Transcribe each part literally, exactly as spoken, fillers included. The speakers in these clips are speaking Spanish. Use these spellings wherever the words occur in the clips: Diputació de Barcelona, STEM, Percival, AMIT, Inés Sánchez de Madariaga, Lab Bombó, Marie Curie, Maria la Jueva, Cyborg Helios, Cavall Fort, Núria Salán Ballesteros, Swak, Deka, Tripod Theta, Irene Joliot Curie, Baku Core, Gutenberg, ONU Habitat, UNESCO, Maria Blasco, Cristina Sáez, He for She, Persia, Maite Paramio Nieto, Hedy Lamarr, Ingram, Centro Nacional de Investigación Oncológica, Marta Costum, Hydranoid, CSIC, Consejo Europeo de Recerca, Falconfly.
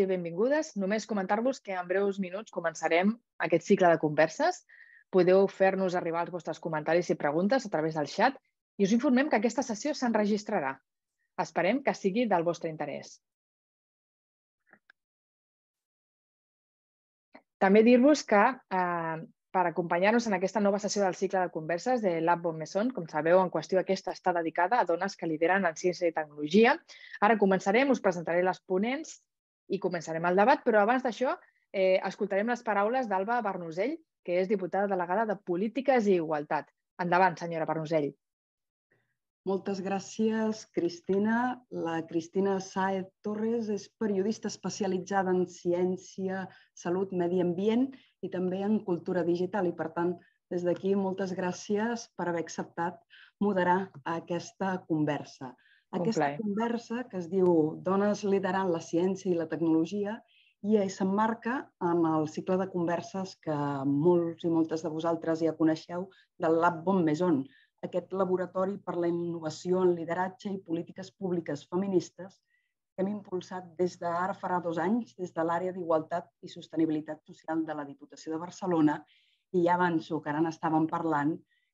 benvinguts i benvingudes. Només comentar-vos que en breus minuts començarem aquest cicle de converses. Podeu fer-nos arribar els vostres comentaris i preguntes a través del xat i us informem que aquesta sessió s'enregistrarà. Esperem que sigui del vostre interès. També dir-vos que per acompanyar-nos en aquesta nova sessió del cicle de converses de Lab Bombó, com sabeu, en qüestió aquesta està dedicada a dones que lideren en ciència i tecnologia. Ara començarem, us presentaré les ponents i començarem el debat, però abans d'això escoltarem les paraules d'Alba Barnosell, que és diputada delegada de Polítiques i Igualtat. Endavant, senyora Barnosell. Moltes gràcies, Cristina. La Cristina Sáez Torres és periodista especialitzada en ciència, salut, medi ambient i també en cultura digital. I, per tant, des d'aquí, moltes gràcies per haver acceptat moderar aquesta conversa. Aquesta conversa, que es diu Dones liderant la ciència i la tecnologia, i s'emmarca en el cicle de converses que molts i moltes de vosaltres ja coneixeu del Lab Bombó, aquest laboratori per la innovació en lideratge i polítiques públiques feministes que hem impulsat des d'ara farà dos anys des de l'àrea d'Igualtat i Sostenibilitat Social de la Diputació de Barcelona, i ja avanço que ara n'estàvem parlant,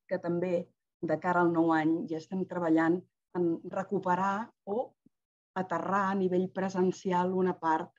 que també de cara al nou any ja estem treballant en recuperar o aterrar a nivell presencial una part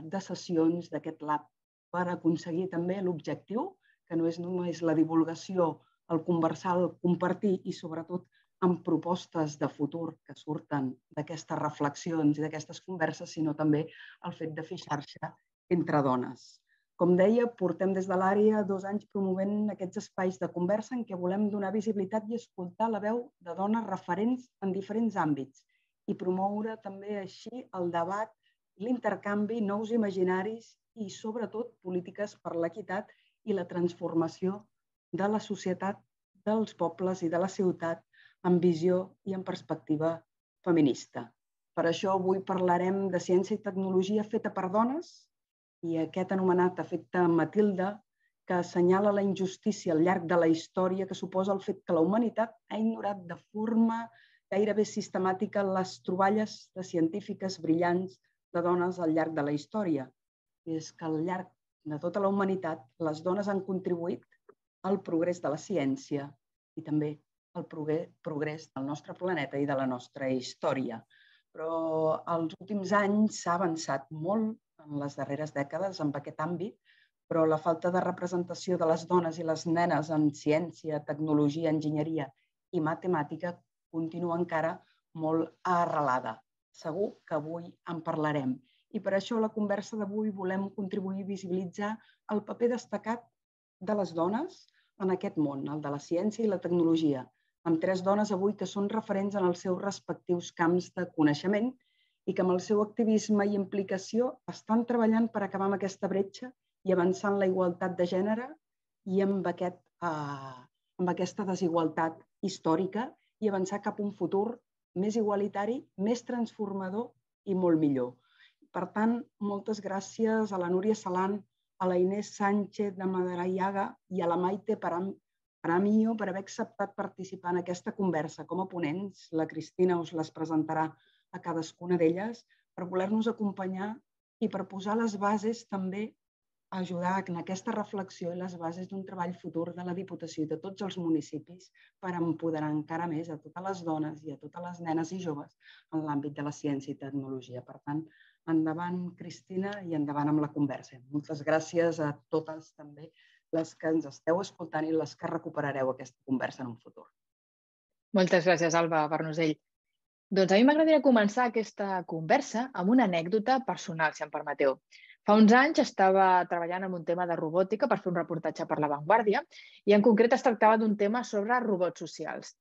de sessions d'aquest lab per aconseguir també l'objectiu, que no és només la divulgació, el conversar, el compartir i, sobretot, amb propostes de futur que surten d'aquestes reflexions i d'aquestes converses, sinó també el fet de fer xarxa entre dones. Com deia, portem des de l'àrea dos anys promovent aquests espais de conversa en què volem donar visibilitat i escoltar la veu de dones referents en diferents àmbits i promoure també així el debat, l'intercanvi, nous imaginaris i, sobretot, polítiques per l'equitat i la transformació de la societat, dels pobles i de la ciutat amb visió i amb perspectiva feminista. Per això avui parlarem de ciència i tecnologia feta per dones i aquest anomenat efecte Matilda, que assenyala la injustícia al llarg de la història que suposa el fet que la humanitat ha ignorat de forma gairebé sistemàtica les troballes de científiques brillants de dones al llarg de la història. I és que al llarg de tota la humanitat les dones han contribuït el progrés de la ciència i també el progrés del nostre planeta i de la nostra història. Però els últims anys s'ha avançat molt en les darreres dècades en aquest àmbit, però la falta de representació de les dones i les nenes en ciència, tecnologia, enginyeria i matemàtica continua encara molt arrelada. Segur que avui en parlarem. I per això a la conversa d'avui volem contribuir a visibilitzar el paper destacat de les dones en aquest món, el de la ciència i la tecnologia, amb tres dones avui que són referents en els seus respectius camps de coneixement i que amb el seu activisme i implicació estan treballant per acabar amb aquesta bretxa i avançar en la igualtat de gènere i amb aquesta desigualtat històrica i avançar cap a un futur més igualitari, més transformador i molt millor. Per tant, moltes gràcies a la Núria Salán, a la Inés Sánchez de Madariaga i a la Maite Paramio per haver acceptat participar en aquesta conversa com a ponents. La Cristina us les presentarà a cadascuna d'elles per voler-nos acompanyar i per posar les bases també a ajudar en aquesta reflexió i les bases d'un treball futur de la Diputació i de tots els municipis per empoderar encara més a totes les dones i a totes les nenes i joves en l'àmbit de la ciència i tecnologia. Per tant, endavant, Cristina, i endavant amb la conversa. Moltes gràcies a totes també les que ens esteu escoltant i les que recuperareu aquesta conversa en un futur. Moltes gràcies, Alba Barnosell. Doncs a mi m'agradaria començar aquesta conversa amb una anècdota personal, si em permeteu. Fa uns anys estava treballant en un tema de robòtica per fer un reportatge per la Vanguardia i en concret es tractava d'un tema sobre robots socials.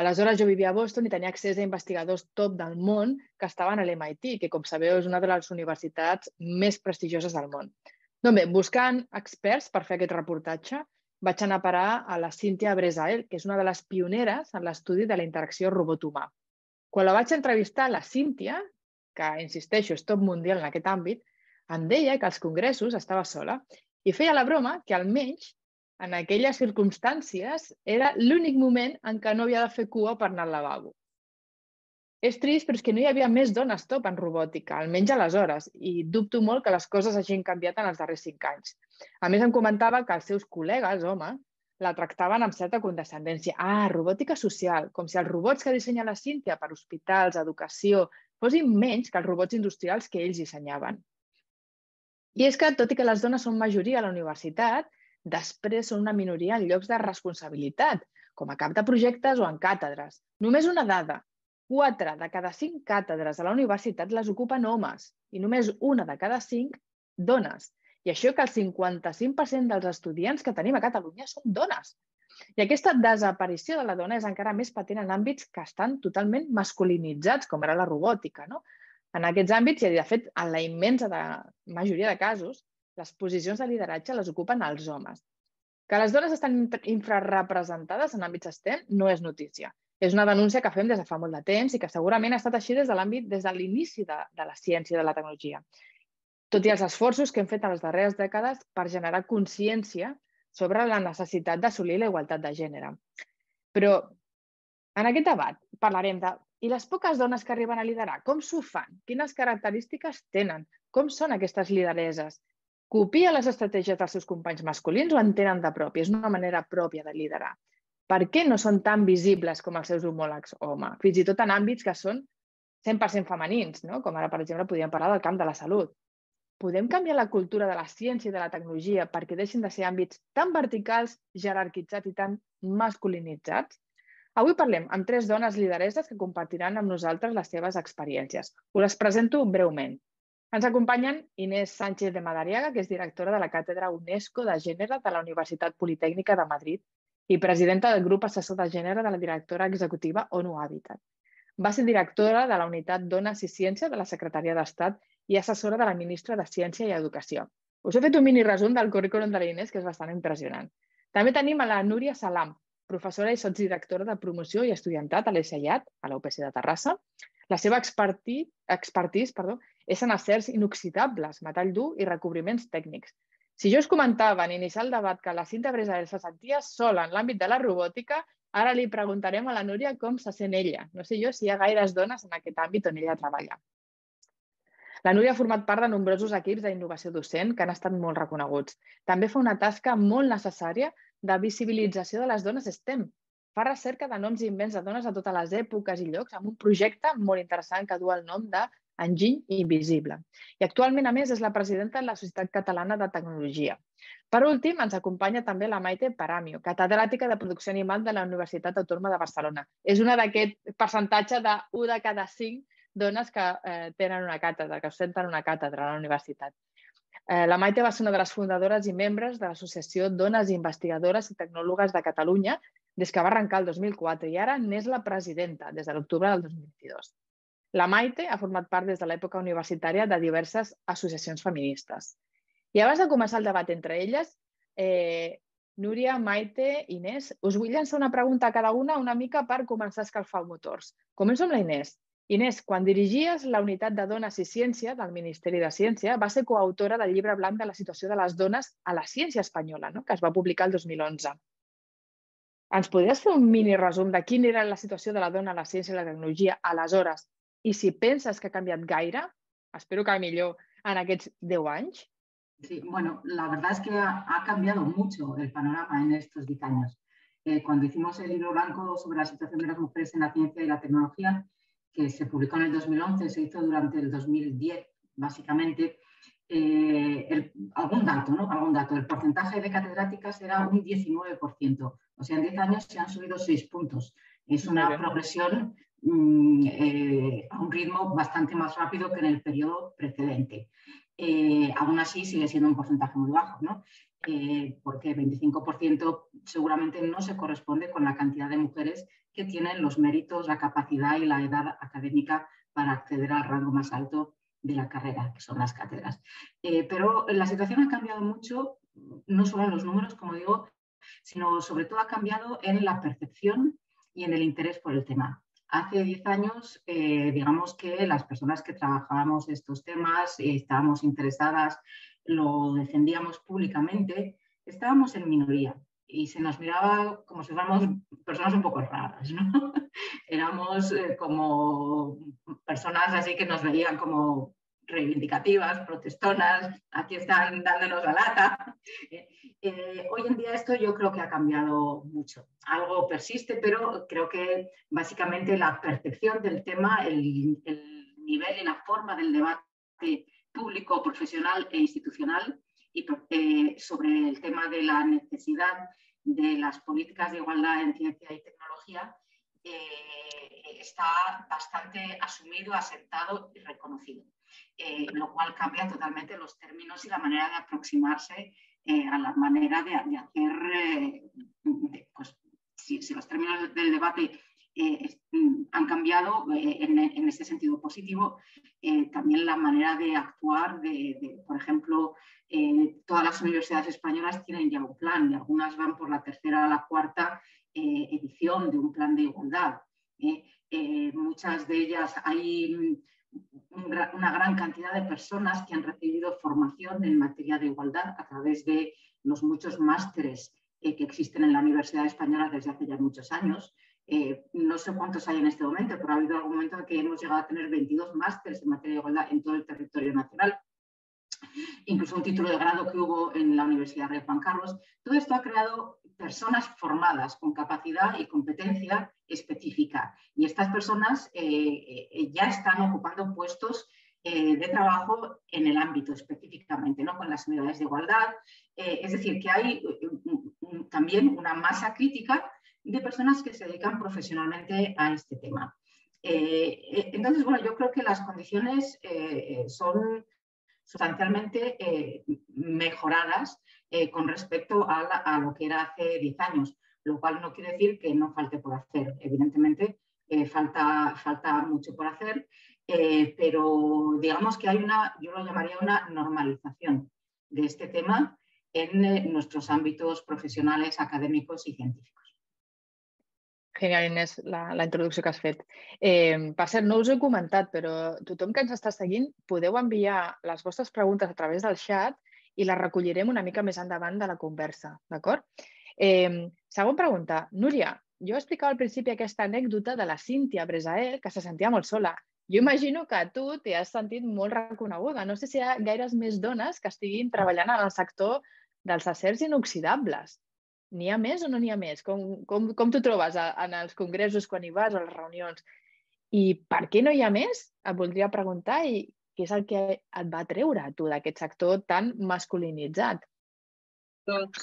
Aleshores, jo vivia a Boston i tenia accés a investigadors top del món que estaven a l'M I T, que, com sabeu, és una de les universitats més prestigioses del món. Doncs bé, buscant experts per fer aquest reportatge, vaig anar a parar a la Cynthia Breazeal, que és una de les pioneres en l'estudi de la interacció robot-humà. Quan la vaig entrevistar, la Cynthia, que, insisteixo, és top mundial en aquest àmbit, em deia que als congressos estava sola i feia la broma que almenys en aquelles circumstàncies era l'únic moment en què no havia de fer cua per anar al lavabo. És trist, però és que no hi havia més dones top en robòtica, almenys aleshores, i dubto molt que les coses hagin canviat en els darrers cinc anys. A més, em comentava que els seus col·legues, homes, la tractaven amb certa condescendència. Ah, robòtica social, com si els robots que dissenya la Cynthia per hospitals, educació, fossin menys que els robots industrials que ells dissenyaven. I és que, tot i que les dones són majoria a la universitat, després són una minoria en llocs de responsabilitat, com a cap de projectes o en càtedres. Només una dada. Quatre de cada cinc càtedres a la universitat les ocupen homes i només una de cada cinc dones. I això que el cinquanta-cinc per cent dels estudiants que tenim a Catalunya són dones. I aquesta desaparició de la dona és encara més patent en àmbits que estan totalment masculinitzats, com ara la robòtica. En aquests àmbits, i de fet en la immensa majoria de casos, les posicions de lideratge les ocupen els homes. Que les dones estan infrarepresentades en àmbits S T E M no és notícia. És una denúncia que fem des de fa molt de temps i que segurament ha estat així des de l'inici de, de la ciència i de la tecnologia. Tot i els esforços que hem fet en les darreres dècades per generar consciència sobre la necessitat d'assolir la igualtat de gènere. Però en aquest debat parlarem de i les poques dones que arriben a liderar, com s'ho fan? Quines característiques tenen? Com són aquestes lidereses? Copien les estratègies dels seus companys masculins o en tenen de propi? És una manera pròpia de liderar. Per què no són tan visibles com els seus homòlegs home? Fins i tot en àmbits que són cent per cent femenins, no? Com ara, per exemple, podríem parlar del camp de la salut. Podem canviar la cultura de la ciència i de la tecnologia perquè deixin de ser àmbits tan verticals, jerarquitzats i tan masculinitzats? Avui parlem amb tres dones lideresses que compartiran amb nosaltres les seves experiències. Us les presento breument. Ens acompanyen Inés Sánchez de Madariaga, que és directora de la Càtedra UNESCO de Gènere de la Universitat Politècnica de Madrid, i presidenta del grup assessor de gènere de la directora executiva O N U Habitat. Va ser directora de la unitat Dones i Ciència de la Secretaria d'Estat i assessora de la ministra de Ciència i Educació. Us he fet un mini resum del currículum de la Inés, que és bastant impressionant. També tenim a la Núria Salán, professora i sotsdirectora de promoció i estudiantat a l'ESAIAT, a la U P C de Terrassa. La seva expertise és en acers inoxidables, metall dur i recobriments tècnics. Si jo us comentava en iniciar el debat que la Cynthia Breazeal se sentia sola en l'àmbit de la robòtica, ara li preguntarem a la Núria com se sent ella. No sé jo si hi ha gaires dones en aquest àmbit on ella treballa. La Núria ha format part de nombrosos equips d'innovació docent que han estat molt reconeguts. També fa una tasca molt necessària de visibilització de les dones S T E M. Fa recerca de noms invents de dones a totes les èpoques i llocs amb un projecte molt interessant que du el nom de Enginy Invisible. I actualment, a més, és la presidenta de la Societat Catalana de Tecnologia. Per últim, ens acompanya també la Maite Paramio, catedràtica de producció animal de la Universitat Autònoma de Barcelona. És una d'aquest percentatge de un de cada cinc dones que tenen una càtedra, que ostenten una càtedra a la universitat. La Maite va ser una de les fundadores i membres de l'Associació Dones Investigadores i Tecnòlogues de Catalunya des que va arrencar el dos mil quatre i ara n'és la presidenta des de l'octubre del dos mil vint-i-dos. La Maite ha format part des de l'època universitària de diverses associacions feministes. I abans de començar el debat entre elles, Núria, Maite, Inés, us vull llançar una pregunta a cada una una mica per començar a escalfar motors. Començo amb la Inés. Inés, quan dirigies la unitat de Dones i Ciència del Ministeri de Ciència, va ser coautora del llibre blanc de la situació de les dones a la ciència espanyola, que es va publicar el dos mil onze. Ens podries fer un mini resum de quina era la situació de la dona a la ciència i la tecnologia aleshores? I si penses que ha cambiat gaire, espero que millor en aquests diez años. Sí, bueno, la verdad es que ha, ha cambiado mucho el panorama en estos diez años. Eh, cuando hicimos el libro blanco sobre la situación de las mujeres en la ciencia y la tecnología, que se publicó en el dos mil once, se hizo durante el dos mil diez, básicamente, eh, el, algún dato, ¿no? Algún dato. El porcentaje de catedráticas era un diecinueve por ciento. O sea, en diez años se han subido seis puntos. Es una progresión Eh, a un ritmo bastante más rápido que en el periodo precedente. Eh, aún así sigue siendo un porcentaje muy bajo, ¿no? eh, porque el veinticinco por ciento seguramente no se corresponde con la cantidad de mujeres que tienen los méritos, la capacidad y la edad académica para acceder al rango más alto de la carrera, que son las cátedras. Eh, pero la situación ha cambiado mucho, no solo en los números, como digo, sino sobre todo ha cambiado en la percepción y en el interés por el tema. Hace diez años, eh, digamos que las personas que trabajábamos estos temas, eh, estábamos interesadas, lo defendíamos públicamente, estábamos en minoría. y se nos miraba como si fuéramos personas un poco raras, ¿no? Éramos eh, como personas así que nos veían como reivindicativas, protestonas, aquí están dándonos la lata. Eh, eh, hoy en día esto yo creo que ha cambiado mucho. Algo persiste, pero creo que básicamente la percepción del tema, el, el nivel y la forma del debate público, profesional e institucional y eh, sobre el tema de la necesidad de las políticas de igualdad en ciencia y tecnología eh, está bastante asumido, asentado y reconocido. Eh, lo cual cambia totalmente los términos y la manera de aproximarse eh, a la manera de, de hacer, eh, de, pues, si, si los términos del debate eh, han cambiado eh, en, en ese sentido positivo, eh, también la manera de actuar, de, de, por ejemplo, eh, todas las universidades españolas tienen ya un plan, y algunas van por la tercera a la cuarta eh, edición de un plan de igualdad. Eh, eh, muchas de ellas hay... una gran cantidad de personas que han recibido formación en materia de igualdad a través de los muchos másteres eh, que existen en la Universidad Española desde hace ya muchos años. Eh, no sé cuántos hay en este momento, pero ha habido algún momento en que hemos llegado a tener veintidós másteres en materia de igualdad en todo el territorio nacional. Incluso un título de grado que hubo en la Universidad Rey Juan Carlos. Todo esto ha creado personas formadas con capacidad y competencia específica. Y estas personas eh, eh, ya están ocupando puestos eh, de trabajo en el ámbito específicamente, ¿no? Con las unidades de igualdad. Eh, es decir, que hay eh, también una masa crítica de personas que se dedican profesionalmente a este tema. Eh, entonces, bueno, yo creo que las condiciones eh, son... sustancialmente eh, mejoradas eh, con respecto a, la, a lo que era hace diez años, lo cual no quiere decir que no falte por hacer. Evidentemente, eh, falta, falta mucho por hacer, eh, pero digamos que hay una, yo lo llamaría una normalización de este tema en eh, nuestros ámbitos profesionales, académicos y científicos. Genial, Inés, la, la introducció que has fet. Eh, per cert, no us ho he comentat, però tothom que ens està seguint podeu enviar les vostres preguntes a través del xat i les recollirem una mica més endavant de la conversa, d'acord? Eh, segona pregunta. Núria, jo explicava al principi aquesta anècdota de la Cynthia Breazeal, que se sentia molt sola. Jo imagino que tu t'hi has sentit molt reconeguda. No sé si hi ha gaires més dones que estiguin treballant en el sector dels acers inoxidables. N'hi ha més o no n'hi ha més? Com, com, com t'ho trobes en els congressos, quan hi vas, a les reunions? I per què no hi ha més? Et voldria preguntar i què és el que et va treure a tu d'aquest sector tan masculinitzat? Doncs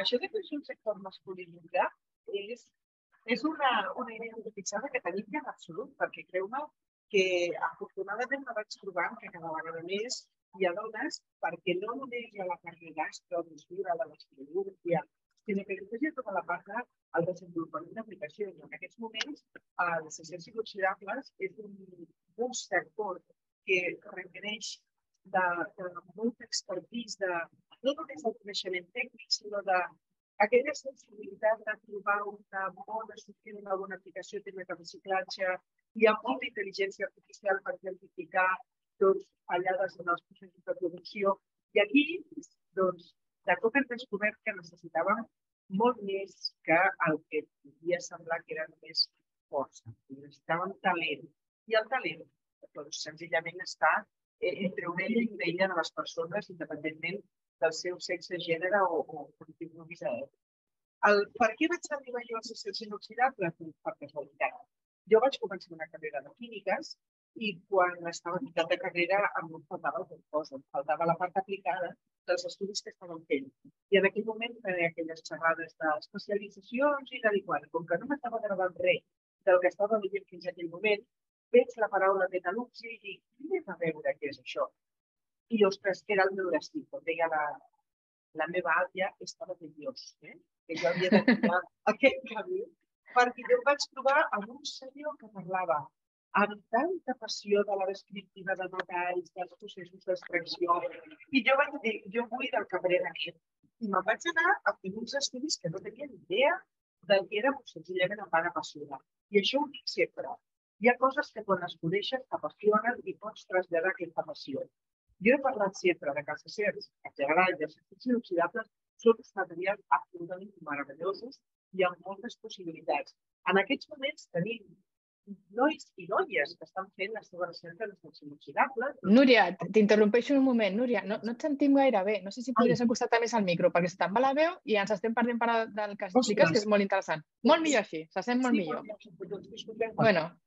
això de que és un sector masculinitzat és, és una, una idea fixada que tenim ja en absolut, perquè creu-me que afortunadament me vaig trobant que cada vegada més hi ha dones, perquè no només hi ha la part de gastro, de la cirurgia, sinó que és tota la part del desenvolupament d'aplicacions. En aquests moments, els acers inoxidables és un sector que requereix de molta expertís, no només del coneixement tècnic, sinó d'aquella sensibilitat de trobar una bona solució, una bona aplicació de reciclatge. Hi ha molta intel·ligència artificial per identificar fallades en els processos de producció. I aquí, doncs, de tot hem descobert que necessitàvem molt més que el que podia semblar que era només força. Necessitàvem talent. I el talent, doncs, senzillament està entre orella i orella de les persones, independentment del seu sexe, gènere o contingut. Per què vaig arribar jo als acers inoxidables? Per casualitat. Jo vaig començar una carrera de químiques i quan estava a mitjana de carrera em faltava alguna cosa, em faltava la part aplicada dels estudis que estàvem fent. I en aquell moment tenia aquelles xerrades d'especialitzacions i tal i qual. Com que no m'estava agradant res del que estava veient fins aquell moment, veig la paraula metal·lúrgia i dic, anem a veure què és això. I, ostres, era el meu destí. Com deia la meva àvia, estava de Dios, que jo havia de triar aquest camí, perquè jo em vaig trobar amb un senyor que parlava amb tanta passió de la descriptiva de detalls, dels processos d'extracció. I jo vaig dir, jo vull del cabrera d'aquest. I me'n vaig anar a fer uns estudis que no tenia ni idea del que era senzillament em van apassionar. I això ho dic sempre. Hi ha coses que quan es coneixen t'apassionen i pots traslladar aquesta passió. Jo he parlat sempre de que els acers, en general, i els acers inoxidables, són uns materials absolutament meravellosos i amb moltes possibilitats. En aquests moments tenim nois i noies que estan fent la seva recerca en extracció inoxidable. Núria, t'interrompeixo un moment. Núria, no et sentim gaire bé. No sé si podries acostar-te més al micro, perquè se'n va la veu i ens estem perdent del que expliques, que és molt interessant. Molt millor així, se sent molt millor. Bé,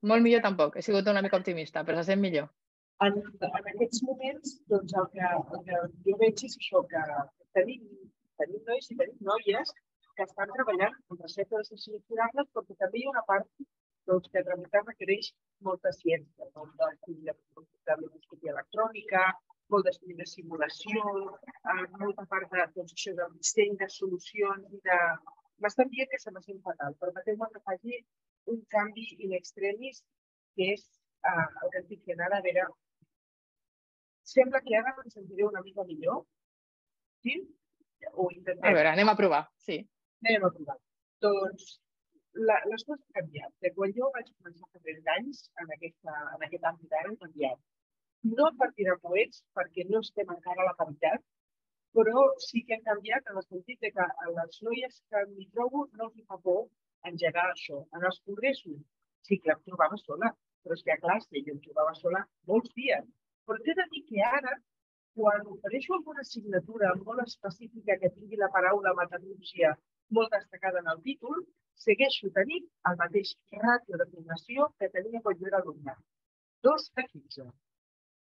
molt millor tampoc. He sigut una mica optimista, però se sent millor. En aquests moments, doncs, el que jo veig és això, que tenim nois i tenim noies que estan treballant en recerca d'extracció inoxidable, perquè també hi ha una part doncs que tramitar requereix molta ciència, molt d'estudi de microscopia electrònica, molt d'estudi de simulació, molta part de disseny, de solucions i de... M'estan dient que se m'ha sent fatal, però mateix que faci un canvi in extremis, que és el que estic fent ara. A veure, sembla que ara em sentiré una mica millor. Sí? A veure, anem a provar, sí. Anem a provar. Doncs... les coses han canviat. De quan jo vaig començar fa trenta anys en aquest àmbit ara han canviat. No a partir de coets, perquè no estem encara a la paritat, però sí que han canviat en el sentit que a les noies que m'hi trobo no els fa por engegar això. En els congressos sí que em trobava sola, però és que a classe jo em trobava sola molts dies. Però t'he de dir que ara, quan ofereixo alguna assignatura molt específica que tingui la paraula metal·lúrgia molt destacada en el títol, segueixo tenint el mateix ràtio de formació que tenia quan jo era alumne. dos de quinze.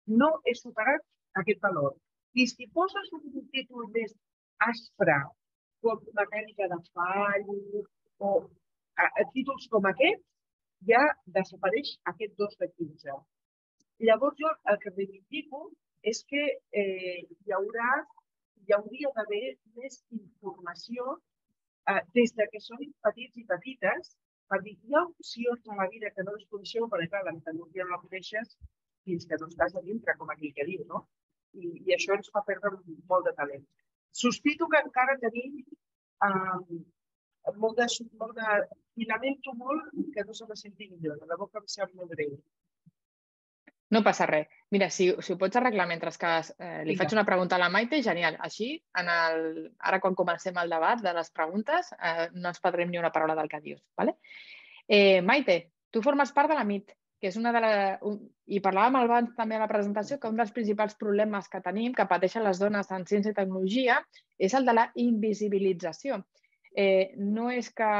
No he superat aquest valor. I si poses un títol més aspre, com mecànica de fall, o títols com aquest, ja desapareix aquest dos de quinze. Llavors, jo el que reivindico és que hi hauria d'haver més informació des que són petits i petites, per dir, hi ha opcions a la vida que no les coneixeu, perquè clar, la metal·lúrgia no la coneixes fins que no estàs a dintre, com aquell que diu, no? I això ens fa perdre molt de talent. Sospito que encara tenim molt de... i lamento molt que no se me senti millor, de debò que em sap molt greu. No passa res. Mira, si ho pots arreglar mentre que li faig una pregunta a la Maite, genial. Així, ara quan comencem el debat de les preguntes, no ens perdrem ni una paraula del que dius. Maite, tu formes part de l'AMIT, que és una de les... I parlàvem abans també a la presentació que un dels principals problemes que tenim, que pateixen les dones en ciència i tecnologia, és el de la invisibilització. No és que...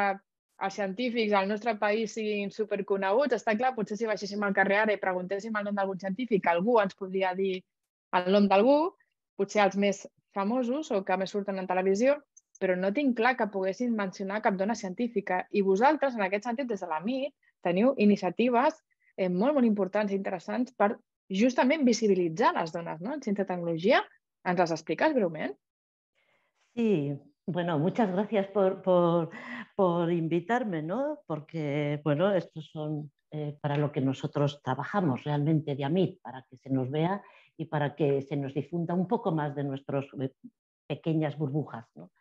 els científics al nostre país siguin superconeguts, està clar, potser si baixéssim al carrer ara i preguntéssim el nom d'algun científic, algú ens podria dir el nom d'algú, potser els més famosos o que més surten en televisió, però no tinc clar que poguessin mencionar cap dona científica. I vosaltres, en aquest sentit, des de l'AMIT, teniu iniciatives molt, molt importants i interessants per justament visibilitzar les dones en ciència i tecnologia. Ens les expliques breument? Sí. Bueno, muchas gracias por, por, por invitarme, ¿no? Porque, bueno, estos son eh, para lo que nosotros trabajamos realmente de AMIT, para que se nos vea y para que se nos difunda un poco más de nuestras eh, pequeñas burbujas, ¿no?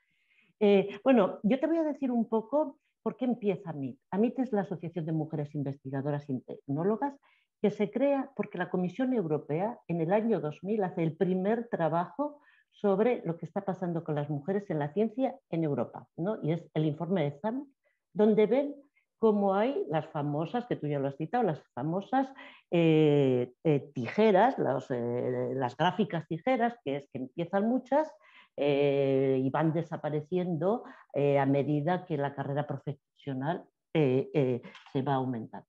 Eh, bueno, yo te voy a decir un poco por qué empieza AMIT. AMIT es la Asociación de Mujeres Investigadoras y Tecnólogas que se crea porque la Comisión Europea en el año dos mil hace el primer trabajo sobre lo que está pasando con las mujeres en la ciencia en Europa, ¿no? Y es el informe de Zam, donde ven cómo hay las famosas, que tú ya lo has citado, las famosas eh, eh, tijeras, los, eh, las gráficas tijeras, que es que empiezan muchas eh, y van desapareciendo eh, a medida que la carrera profesional eh, eh, se va aumentando.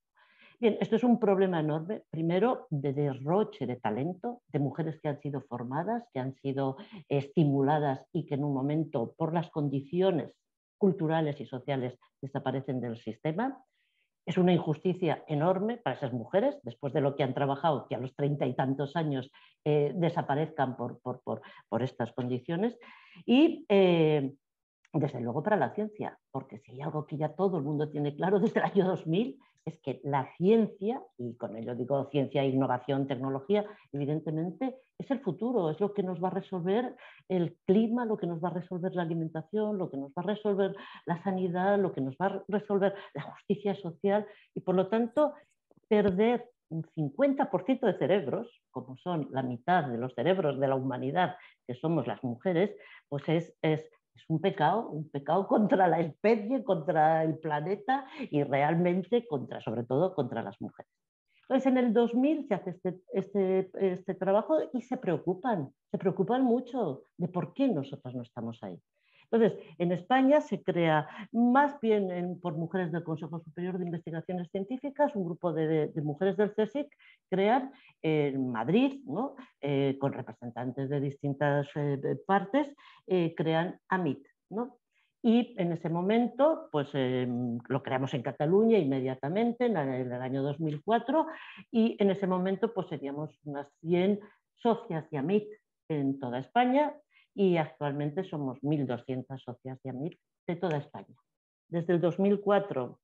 Bien, esto es un problema enorme, primero de derroche de talento, de mujeres que han sido formadas, que han sido estimuladas y que en un momento, por las condiciones culturales y sociales, desaparecen del sistema. Es una injusticia enorme para esas mujeres, después de lo que han trabajado, que a los treinta y tantos años eh, desaparezcan por, por, por, por estas condiciones. Y... Eh, desde luego para la ciencia, porque si hay algo que ya todo el mundo tiene claro desde el año dos mil, es que la ciencia, y con ello digo ciencia, innovación, tecnología, evidentemente es el futuro, es lo que nos va a resolver el clima, lo que nos va a resolver la alimentación, lo que nos va a resolver la sanidad, lo que nos va a resolver la justicia social, y por lo tanto perder un cincuenta por ciento de cerebros, como son la mitad de los cerebros de la humanidad, que somos las mujeres, pues es, es Es un pecado, un pecado contra la especie, contra el planeta y realmente contra, sobre todo contra las mujeres. Entonces en el dos mil se hace este, este, este trabajo y se preocupan, se preocupan mucho de por qué nosotras no estamos ahí. Entonces, en España se crea, más bien en, por mujeres del Consejo Superior de Investigaciones Científicas, un grupo de, de, de mujeres del C S I C, crean en eh, Madrid, ¿no? eh, con representantes de distintas eh, partes, eh, crean A M I T, ¿no? Y en ese momento, pues eh, lo creamos en Cataluña inmediatamente, en el año dos mil cuatro, y en ese momento pues seríamos unas cien socias de A M I T en toda España, y actualmente somos mil doscientas socias de A M I T de toda España. Desde el dos mil cuatro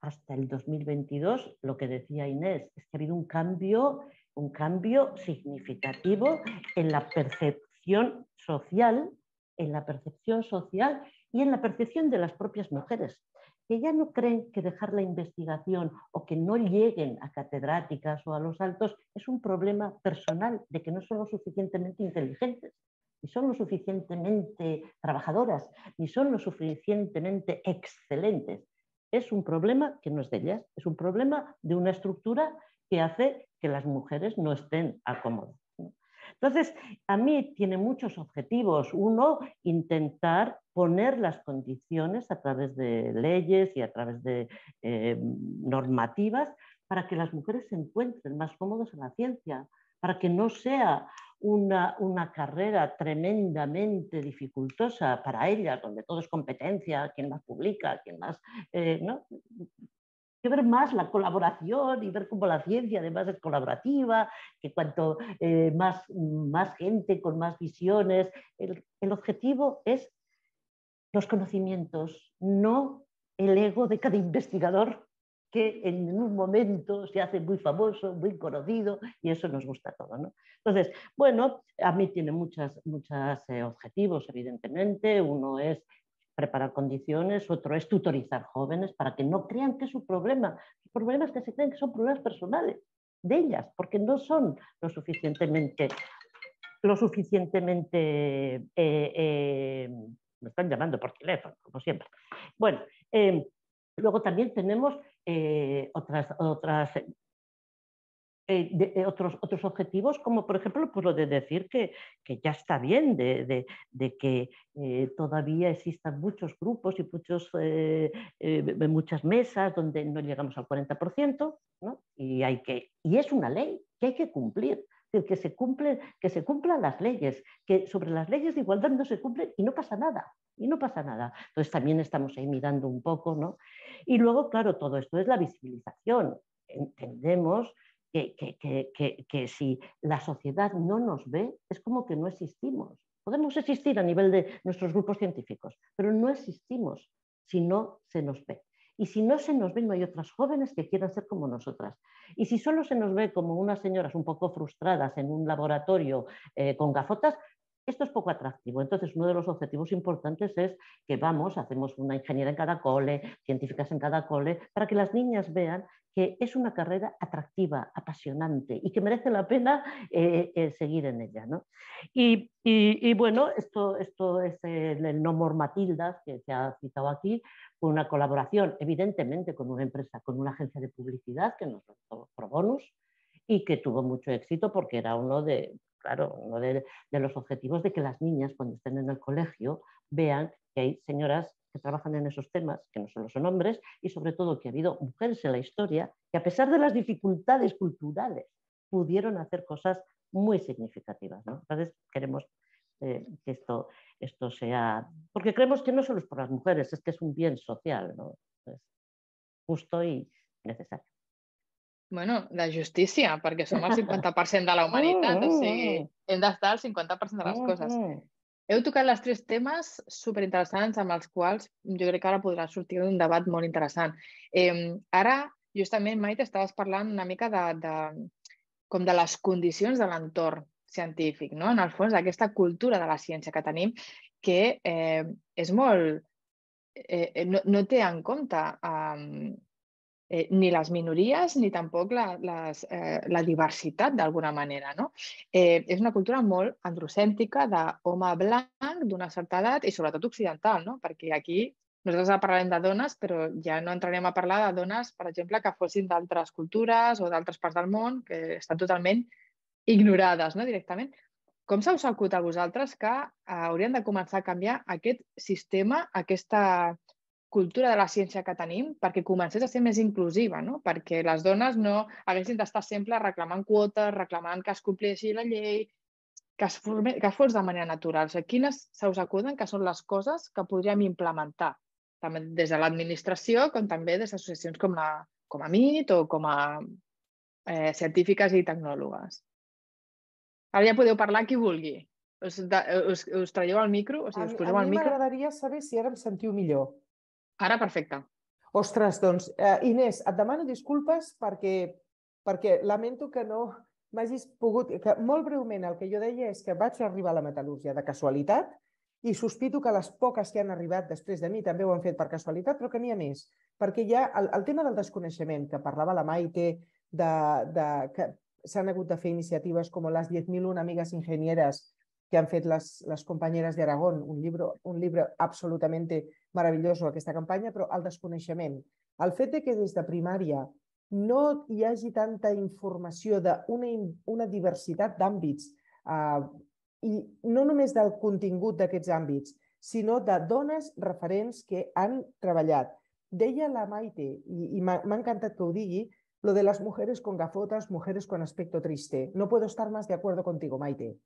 hasta el dos mil veintidós, lo que decía Inés, es que ha habido un cambio, un cambio significativo en la percepción social, en la percepción social y en la percepción de las propias mujeres, que ya no creen que dejar la investigación o que no lleguen a catedráticas o a los altos es un problema personal de que no son lo suficientemente inteligentes, ni son lo suficientemente trabajadoras, ni son lo suficientemente excelentes. Es un problema que no es de ellas, es un problema de una estructura que hace que las mujeres no estén acomodadas. Entonces, a mí tiene muchos objetivos. Uno, intentar poner las condiciones a través de leyes y a través de eh, normativas para que las mujeres se encuentren más cómodas en la ciencia, para que no sea Una, una carrera tremendamente dificultosa para ellas, donde todo es competencia, quién más publica, quién más... Eh, ¿no? Que ver más la colaboración y ver cómo la ciencia además es colaborativa, que cuanto eh, más, más gente con más visiones... El, el objetivo es los conocimientos, no el ego de cada investigador que en un momento se hace muy famoso, muy conocido, y eso nos gusta todo, ¿no? Entonces, bueno, a mí tiene muchos muchas, eh, objetivos, evidentemente. Uno es preparar condiciones, otro es tutorizar jóvenes para que no crean que es un problema. Los problemas que se creen que son problemas personales de ellas, porque no son lo suficientemente... Lo suficientemente eh, eh, me están llamando por teléfono, como siempre. Bueno, eh, luego también tenemos... Eh, otras, otras, eh, de, otros, otros objetivos, como por ejemplo pues lo de decir que, que ya está bien de, de, de que eh, todavía existan muchos grupos y muchos, eh, eh, muchas mesas donde no llegamos al cuarenta por ciento, ¿no? y, hay que, y es una ley que hay que cumplir, que se cumplen, que se cumplan las leyes, que sobre las leyes de igualdad no se cumplen y no pasa nada. Y no pasa nada. Entonces también estamos ahí mirando un poco, ¿no? Y luego, claro, todo esto es la visibilización. Entendemos que, que, que, que, que si la sociedad no nos ve, es como que no existimos. Podemos existir a nivel de nuestros grupos científicos, pero no existimos si no se nos ve. Y si no se nos ve, no hay otras jóvenes que quieran ser como nosotras. Y si solo se nos ve como unas señoras un poco frustradas en un laboratorio eh, con gafotas, esto es poco atractivo. Entonces, uno de los objetivos importantes es que vamos, hacemos una ingeniera en cada cole, científicas en cada cole, para que las niñas vean que es una carrera atractiva, apasionante y que merece la pena eh, eh, seguir en ella, ¿no? Y, y, y bueno, esto, esto es el, el No More Matildas que se ha citado aquí, con una colaboración evidentemente con una empresa, con una agencia de publicidad que nos lanzó Pro Bonus y que tuvo mucho éxito porque era uno de... Claro, uno de, de los objetivos de que las niñas cuando estén en el colegio vean que hay señoras que trabajan en esos temas, que no solo son hombres, y sobre todo que ha habido mujeres en la historia que a pesar de las dificultades culturales pudieron hacer cosas muy significativas, ¿no? Entonces queremos eh, que esto, esto sea... Porque creemos que no solo es por las mujeres, es que es un bien social, ¿no? Es justo i necesario. Bueno, de justícia, perquè som el cinquanta per cent de la humanitat, o sigui, hem d'estar al cinquanta per cent de les coses. Heu tocat les tres temes superinteressants amb els quals jo crec que ara podrà sortir un debat molt interessant. Eh, ara, justament, Maite, estaves parlant una mica de, de, com de les condicions de l'entorn científic, no? En el fons, d'aquesta cultura de la ciència que tenim, que eh, és molt... Eh, no, no té en compte... Eh, Eh, ni las minorías ni tampoc la, les, eh, la diversitat d'alguna manera, no? Eh, és una cultura molt androcèntrica d'home blanc d'una certa edat i sobretot occidental, no? Perquè aquí nosaltres parlarem de dones, però ja no entrarem a parlar de dones, per exemple, que fossin d'altres cultures o d'altres parts del món que estan totalment ignorades, no? Directament. Com s'ha us acut a vosaltres que haurien de començar a canviar aquest sistema, aquesta cultura de la ciència que tenim perquè comencés a ser més inclusiva, no? Perquè les dones no haguessin d'estar sempre reclamant quotes, reclamant que es compleixi la llei, que es, formi, que es fos de manera natural. O sigui, quines se us acuden que són les coses que podríem implementar també des de l'administració com també des d'associacions com, la, com a A M I T o com a eh, científiques i tecnòlogues? Ara ja podeu parlar qui vulgui. Us, us, us traieu el micro? O sigui, us poseu el micro? A mi m'agradaria saber si ara em sentiu millor. Ara, perfecte. Ostres, doncs, Inés, et demano disculpes perquè, perquè lamento que no m'hagis pogut... Que molt breument el que jo deia és que vaig arribar a la metal·lúrgia de casualitat i sospito que les poques que han arribat després de mi també ho han fet per casualitat, però que n'hi ha més. Perquè hi ha el, el tema del desconeixement, que parlava la Maite, de, de, que s'han hagut de fer iniciatives com les diez mil una amigues ingenieres que han fet les, les companyeres d'Aragón, un llibre, un llibre absolutament meravellós aquesta campanya, però el desconeixement. El fet que des de primària no hi hagi tanta informació d'una una diversitat d'àmbits, eh, i no només del contingut d'aquests àmbits, sinó de dones referents que han treballat. Deia la Maite, i, i m'ha encantat que ho digui, lo de las mujeres con gafotas, mujeres con aspecto triste. No puedo estar más de acuerdo contigo, Maite.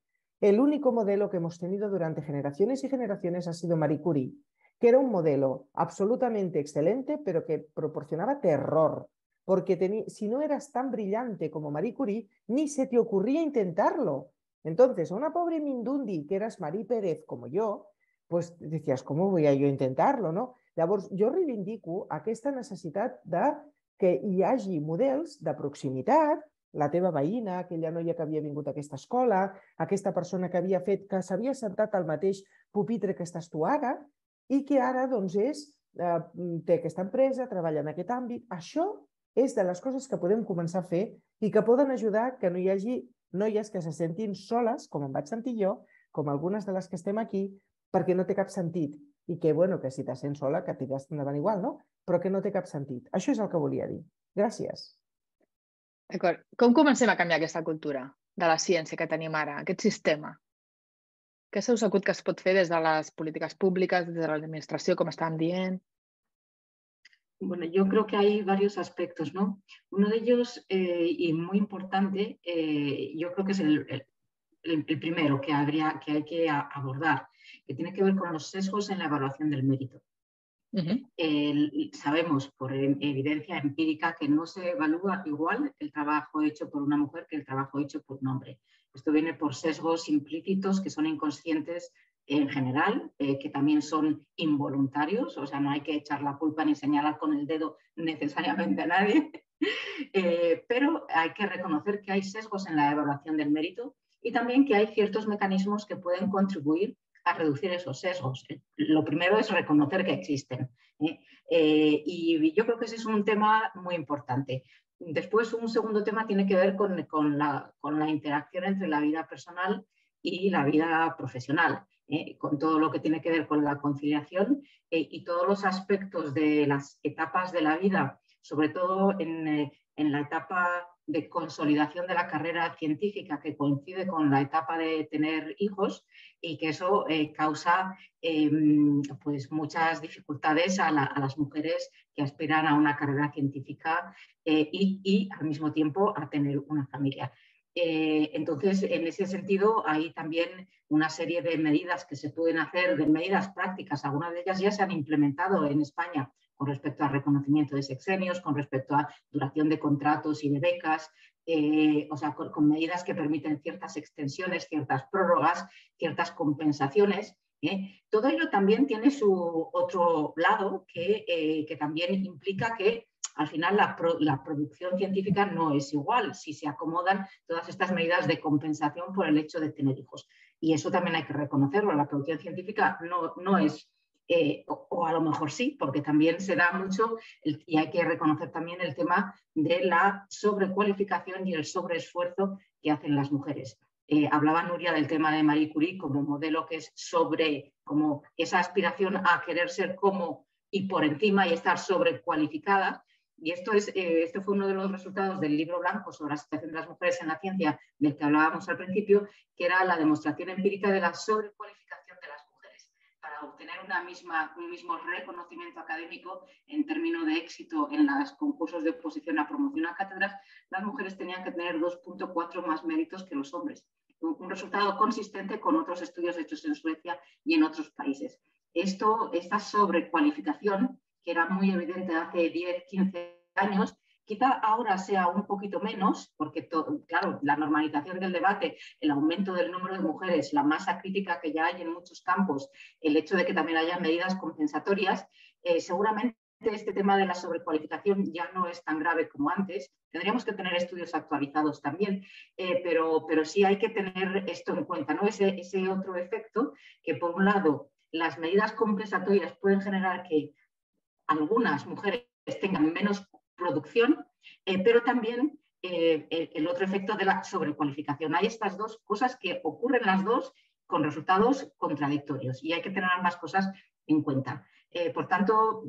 El único modelo que hemos tenido durante generaciones y generaciones ha sido Marie Curie, que era un modelo absolutamente excelente, pero que proporcionaba terror, porque si no eras tan brillante como Marie Curie, ni se te ocurría intentarlo. Entonces, a una pobre mindundi, que eras Marie Pérez como yo, pues decías, ¿cómo voy a yo intentarlo? No? Llavors, jo reivindico aquesta necessitat de que hi hagi models de proximitat, la teva veïna, aquella noia que havia vingut a aquesta escola, aquesta persona que havia fet, que s'havia sentat al mateix pupitre que estàs tu ara i que ara doncs, és, eh, té aquesta empresa, treballa en aquest àmbit. Això és de les coses que podem començar a fer i que poden ajudar que no hi hagi noies que se sentin soles, com em vaig sentir jo, com algunes de les que estem aquí, perquè no té cap sentit. I que, bueno, que si te sents sola, que t'hi vas endavant igual, no? Però que no té cap sentit. Això és el que volia dir. Gràcies. D'acord. Com comencem a canviar aquesta cultura de la ciència que tenim ara, aquest sistema? Què s'ha us acut que es pot fer des de les polítiques públicas, des de l'administració, com estàvem dient? Bueno, yo creo que hay varios aspectos, ¿no? Uno de ellos, eh, y muy importante, eh, yo creo que es el, el, el primero que, habría, que hay que abordar, que tiene que ver con los sesgos en la evaluación del mérito. Uh-huh. Eh, sabemos por evidencia empírica que no se evalúa igual el trabajo hecho por una mujer que el trabajo hecho por un hombre. Esto viene por sesgos implícitos que son inconscientes en general, eh, que también son involuntarios, o sea, no hay que echar la culpa ni señalar con el dedo necesariamente a nadie, eh, pero hay que reconocer que hay sesgos en la evaluación del mérito y también que hay ciertos mecanismos que pueden contribuir a reducir esos sesgos. Lo primero es reconocer que existen. ¿eh? Eh, y yo creo que ese es un tema muy importante. Después, un segundo tema tiene que ver con, con, la, con la interacción entre la vida personal y la vida profesional, ¿eh? con todo lo que tiene que ver con la conciliación eh, y todos los aspectos de las etapas de la vida, sobre todo en, eh, en la etapa de consolidación de la carrera científica que coincide con la etapa de tener hijos y que eso eh, causa eh, pues muchas dificultades a, la, a las mujeres que aspiran a una carrera científica eh, y, y al mismo tiempo a tener una familia. Eh, entonces, en ese sentido, hay también una serie de medidas que se pueden hacer, de medidas prácticas. Algunas de ellas ya se han implementado en España con respecto al reconocimiento de sexenios, con respecto a duración de contratos y de becas, eh, o sea, con, con medidas que permiten ciertas extensiones, ciertas prórrogas, ciertas compensaciones. ¿eh? Todo ello también tiene su otro lado que, eh, que también implica que al final la, pro, la producción científica no es igual si se acomodan todas estas medidas de compensación por el hecho de tener hijos. Y eso también hay que reconocerlo, la producción científica no, no es eh, o, o a lo mejor sí, porque también se da mucho, el, y hay que reconocer también el tema de la sobrecualificación y el sobreesfuerzo que hacen las mujeres. Eh, hablaba Núria del tema de Marie Curie como modelo que es sobre, como esa aspiración a querer ser como y por encima y estar sobrecualificada. Y esto es, eh, este fue uno de los resultados del libro blanco sobre la situación de las mujeres en la ciencia del que hablábamos al principio, que era la demostración empírica de la sobrecualificación de las mujeres para obtener una misma, un mismo reconocimiento académico en términos de éxito en los concursos de oposición a promoción a cátedras. Las mujeres tenían que tener dos punto cuatro más méritos que los hombres, un, un resultado consistente con otros estudios hechos en Suecia y en otros países. Esto, esta sobrecualificación, que era muy evidente hace diez, quince años, quizá ahora sea un poquito menos, porque todo, claro, la normalización del debate, el aumento del número de mujeres, la masa crítica que ya hay en muchos campos, el hecho de que también haya medidas compensatorias, eh, seguramente este tema de la sobrecualificación ya no es tan grave como antes. Tendríamos que tener estudios actualizados también, eh, pero, pero sí hay que tener esto en cuenta, ¿no? Ese, ese otro efecto que, por un lado, las medidas compensatorias pueden generar que algunas mujeres tengan menos producción, eh, pero también eh, el, el otro efecto de la sobrecualificación. Hay estas dos cosas que ocurren las dos con resultados contradictorios y hay que tener ambas cosas en cuenta. Eh, por tanto,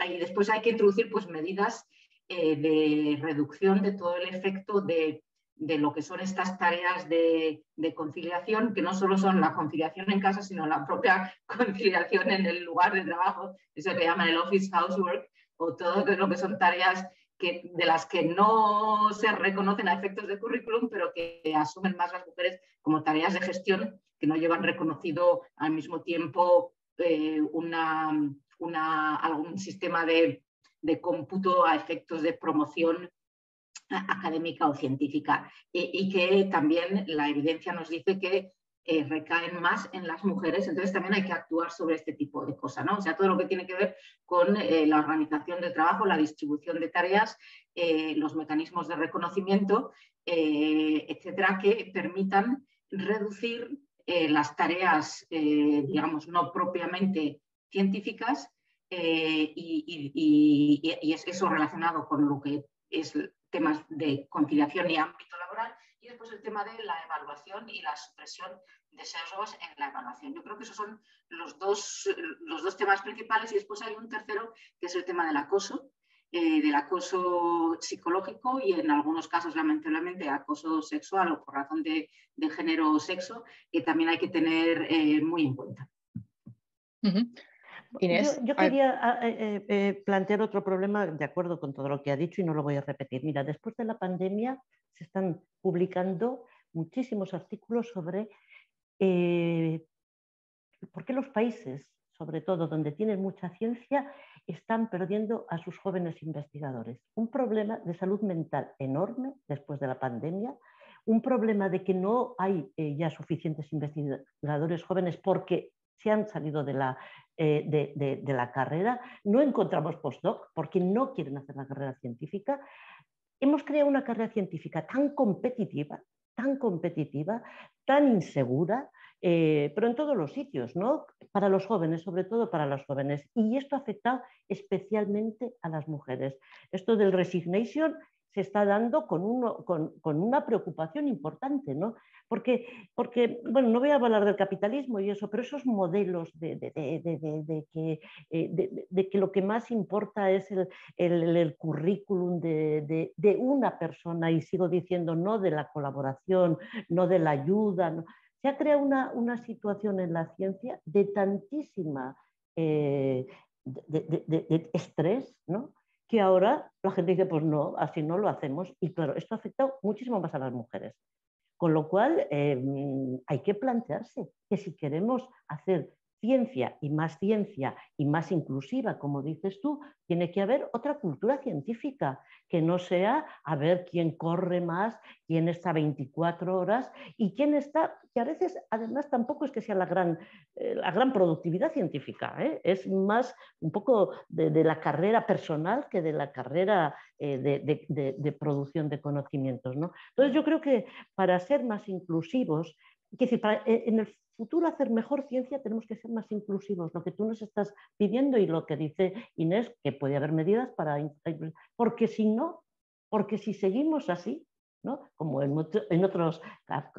hay, después hay que introducir pues, medidas eh, de reducción de todo el efecto de, de lo que son estas tareas de, de conciliación, que no solo son la conciliación en casa, sino la propia conciliación en el lugar de trabajo, eso que llaman el office housework, o todo lo que son tareas que, de las que no se reconocen a efectos de currículum, pero que asumen más las mujeres como tareas de gestión, que no llevan reconocido al mismo tiempo eh, una, una, algún sistema de, de cómputo a efectos de promoción académica o científica, y, y que también la evidencia nos dice que eh, recaen más en las mujeres. Entonces también hay que actuar sobre este tipo de cosas, ¿no? O sea, todo lo que tiene que ver con eh, la organización del trabajo, la distribución de tareas, eh, los mecanismos de reconocimiento, eh, etcétera, que permitan reducir eh, las tareas, eh, digamos, no propiamente científicas eh, y, y, y, y es eso relacionado con lo que es temas de conciliación y ámbito laboral, y después el tema de la evaluación y la supresión de sesgos en la evaluación. Yo creo que esos son los dos, los dos temas principales, y después hay un tercero que es el tema del acoso, eh, del acoso psicológico y en algunos casos lamentablemente acoso sexual o por razón de, de género o sexo, que también hay que tener eh, muy en cuenta. Uh-huh. Inés, yo, yo quería eh, eh, plantear otro problema, de acuerdo con todo lo que ha dicho, y no lo voy a repetir. Mira, después de la pandemia se están publicando muchísimos artículos sobre eh, por qué los países, sobre todo donde tienen mucha ciencia, están perdiendo a sus jóvenes investigadores. Un problema de salud mental enorme después de la pandemia, un problema de que no hay eh, ya suficientes investigadores jóvenes porque se han salido de la, eh, de, de, de la carrera, no encontramos postdoc porque no quieren hacer la carrera científica. Hemos creado una carrera científica tan competitiva, tan competitiva, tan insegura, eh, pero en todos los sitios, ¿no? Para los jóvenes, sobre todo para los jóvenes. Y esto ha afectado especialmente a las mujeres. Esto del resignation se está dando con, uno, con, con una preocupación importante, ¿no? Porque, porque, bueno, no voy a hablar del capitalismo y eso, pero esos modelos de, de, de, de, de, de, que, de, de que lo que más importa es el, el, el currículum de, de, de una persona, y sigo diciendo, no de la colaboración, no de la ayuda, ¿no? Se ha creado una, una situación en la ciencia de tantísima eh, de, de, de, de estrés, ¿no? Que ahora la gente dice, pues no, así no lo hacemos. Y claro, esto ha afectado muchísimo más a las mujeres. Con lo cual, eh, hay que plantearse que si queremos hacer ciencia y más ciencia y más inclusiva, como dices tú, tiene que haber otra cultura científica que no sea a ver quién corre más, quién está veinticuatro horas y quién está... que a veces además tampoco es que sea la gran, eh, la gran productividad científica, ¿eh? Es más un poco de, de la carrera personal que de la carrera eh, de, de, de, de producción de conocimientos, ¿no? Entonces yo creo que para ser más inclusivos, que decir, para, en el futuro hacer mejor ciencia, tenemos que ser más inclusivos, lo que tú nos estás pidiendo y lo que dice Inés, que puede haber medidas para... Porque si no, porque si seguimos así, ¿no? Como en, otro, en otros